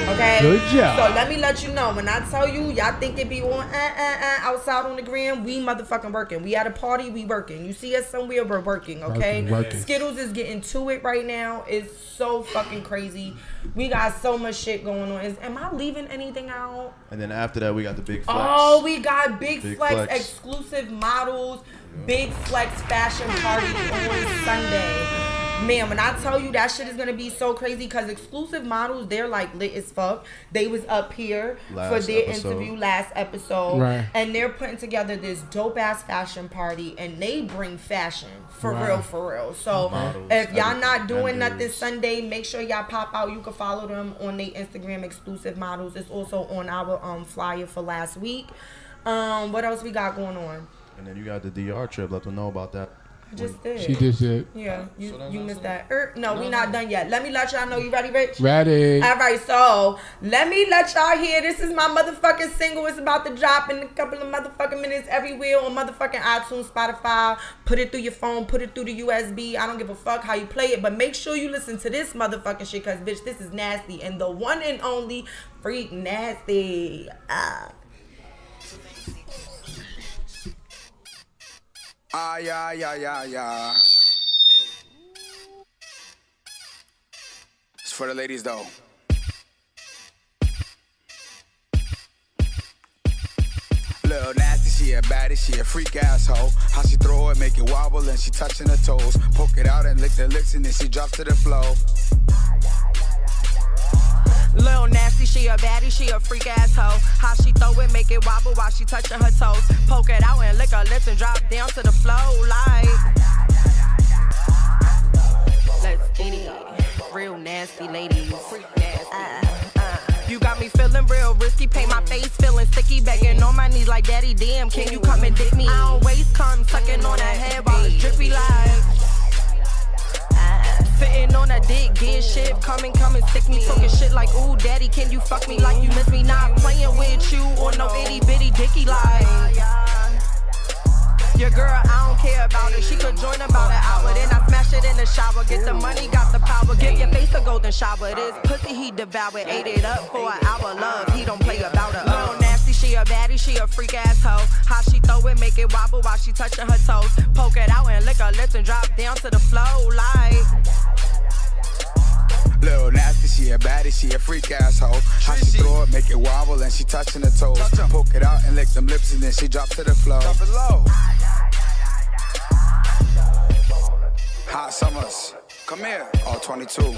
Okay. Good job. So let me let you know, when I tell you, y'all think it be on outside on the gram, we motherfucking working. We at a party, we working. You see us somewhere, we're working. Okay. Skiddlez is getting to it right now. It's so fucking crazy. We got so much shit going on. Am I leaving anything out? And then after that, we got the Big Flex. Oh, we got Big Flex. Exclusive Models, Big Flex Fashion Party on Sunday. Man, when I tell you that shit is gonna be so crazy, because Exclusive Models, they're like lit as fuck. They was up here for their interview last episode, right? And they're putting together this dope ass fashion party, and they bring fashion for real, for real. So if y'all not doing nothing Sunday, make sure y'all pop out. You can follow them on their Instagram, Exclusive Models. It's also on our flyer for last week. What else we got going on? And then you got the DR trip. Let them know about that. She just did. Yeah, you missed that. No, we're not done yet. Let me let y'all know. You ready, Rich? Ready. All right, so let me let y'all hear. This is my motherfucking single. It's about to drop in a couple of motherfucking minutes everywhere on motherfucking iTunes, Spotify. Put it through your phone. Put it through the USB. I don't give a fuck how you play it, but make sure you listen to this motherfucking shit, because, bitch, this is nasty. And the one and only Freak Nasty. Yeah. It's for the ladies, though. Little nasty, she a baddie, she a freak asshole. How she throw it, make it wobble, and she touching her toes. Poke it out and lick the licks, and then she drops to the floor. Lil' nasty, she a baddie, she a freak asshole. How she throw it, make it wobble while she touching her toes. Poke it out and lick her lips and drop down to the floor like. Let's get it, real nasty ladies. Freak nasty. You got me feeling real risky, paint my face feeling sticky, begging on my knees like daddy damn. Can you come and dick me? I always come sucking on her head while it's drippy like. Sitting on a dick, get shit, coming, stick me, talking shit like, ooh, daddy, can you fuck me like you miss me? Not playing with you on no itty bitty dicky like. Your girl, I don't care about it, she could join about an hour, then I smash it in the shower, get the money, got the power, give your face a golden shower. This pussy he devoured, ate it up for an hour, love, he don't play about it. Little nasty, she a baddie, she a freak asshole. How she throw it, make it wobble while she touching her toes. Poke it out and lick her lips and drop down to the floor like. Little nasty, she a baddie, she a freak asshole. How she throw it, make it wobble, and she touching her toes. Poke it out and lick them lips, and then she drop to the floor. Hot summers, come here, all 22.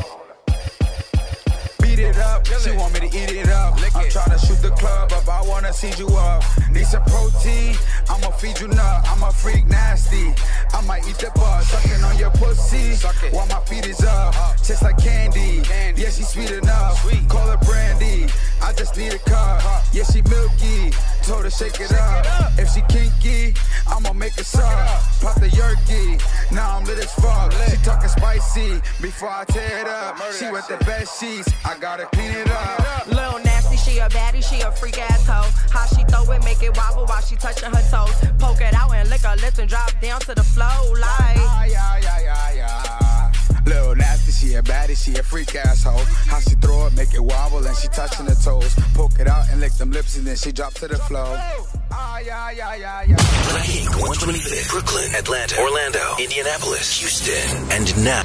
Beat it up, she want me to eat it up. I'm trying to shoot the club up, I want to see you up. Need some protein, I'ma feed you nut. I'm a freak nasty, I might eat the bar. Sucking on your pussy while my feet is up. Tastes like candy, yeah, she sweet enough. Call her brandy, I just need a cup. Yeah, she milky, told her shake it up. If she kinky, I'ma make her suck. Pop the yerky, now I'm lit as fuck. She talking spicy before I tear it up. She with the best sheets, I gotta clean it up. Little nasty, she a baddie, she a freak asshole. How she throw it, make it wobble while she touching her toes. Poke it out and lick her lips and drop down to the floor like. Little nasty, she a baddie, she a freak asshole. How she throw it, make it wobble, and she touching her toes. Poke it out and lick them lips, and then she drop to the floor. Black Ink 125th, Brooklyn, Atlanta, Orlando, Indianapolis, Houston, and now.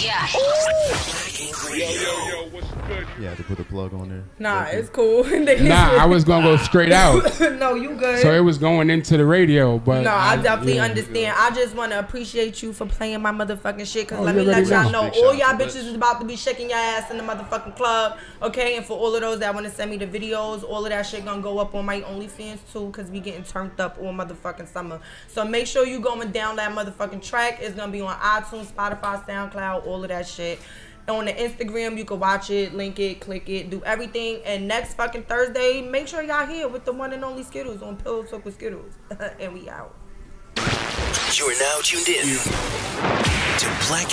Yeah. Black Ink Radio. Yo, what's good? You had to put a plug on there. Nah, it's cool. I was gonna go straight out. No, you good. So it was going into the radio, but no, I definitely understand. I just want to appreciate you for playing my motherfucking shit, cause let me let y'all know, all y'all bitches is about to be shaking your ass in the motherfucking club, okay? And for all of those that want to send me the videos, all of that shit gonna go up on my OnlyFans too, cause we getting turned up all motherfucking summer. So make sure you go and download that motherfucking track. It's gonna be on iTunes, Spotify, SoundCloud, all of that shit. On the Instagram, you can watch it, link it, click it, do everything. And next fucking Thursday, make sure y'all here with the one and only Skiddlez on Pillow Talk with Skiddlez. And we out. You are now tuned in to Black Ink.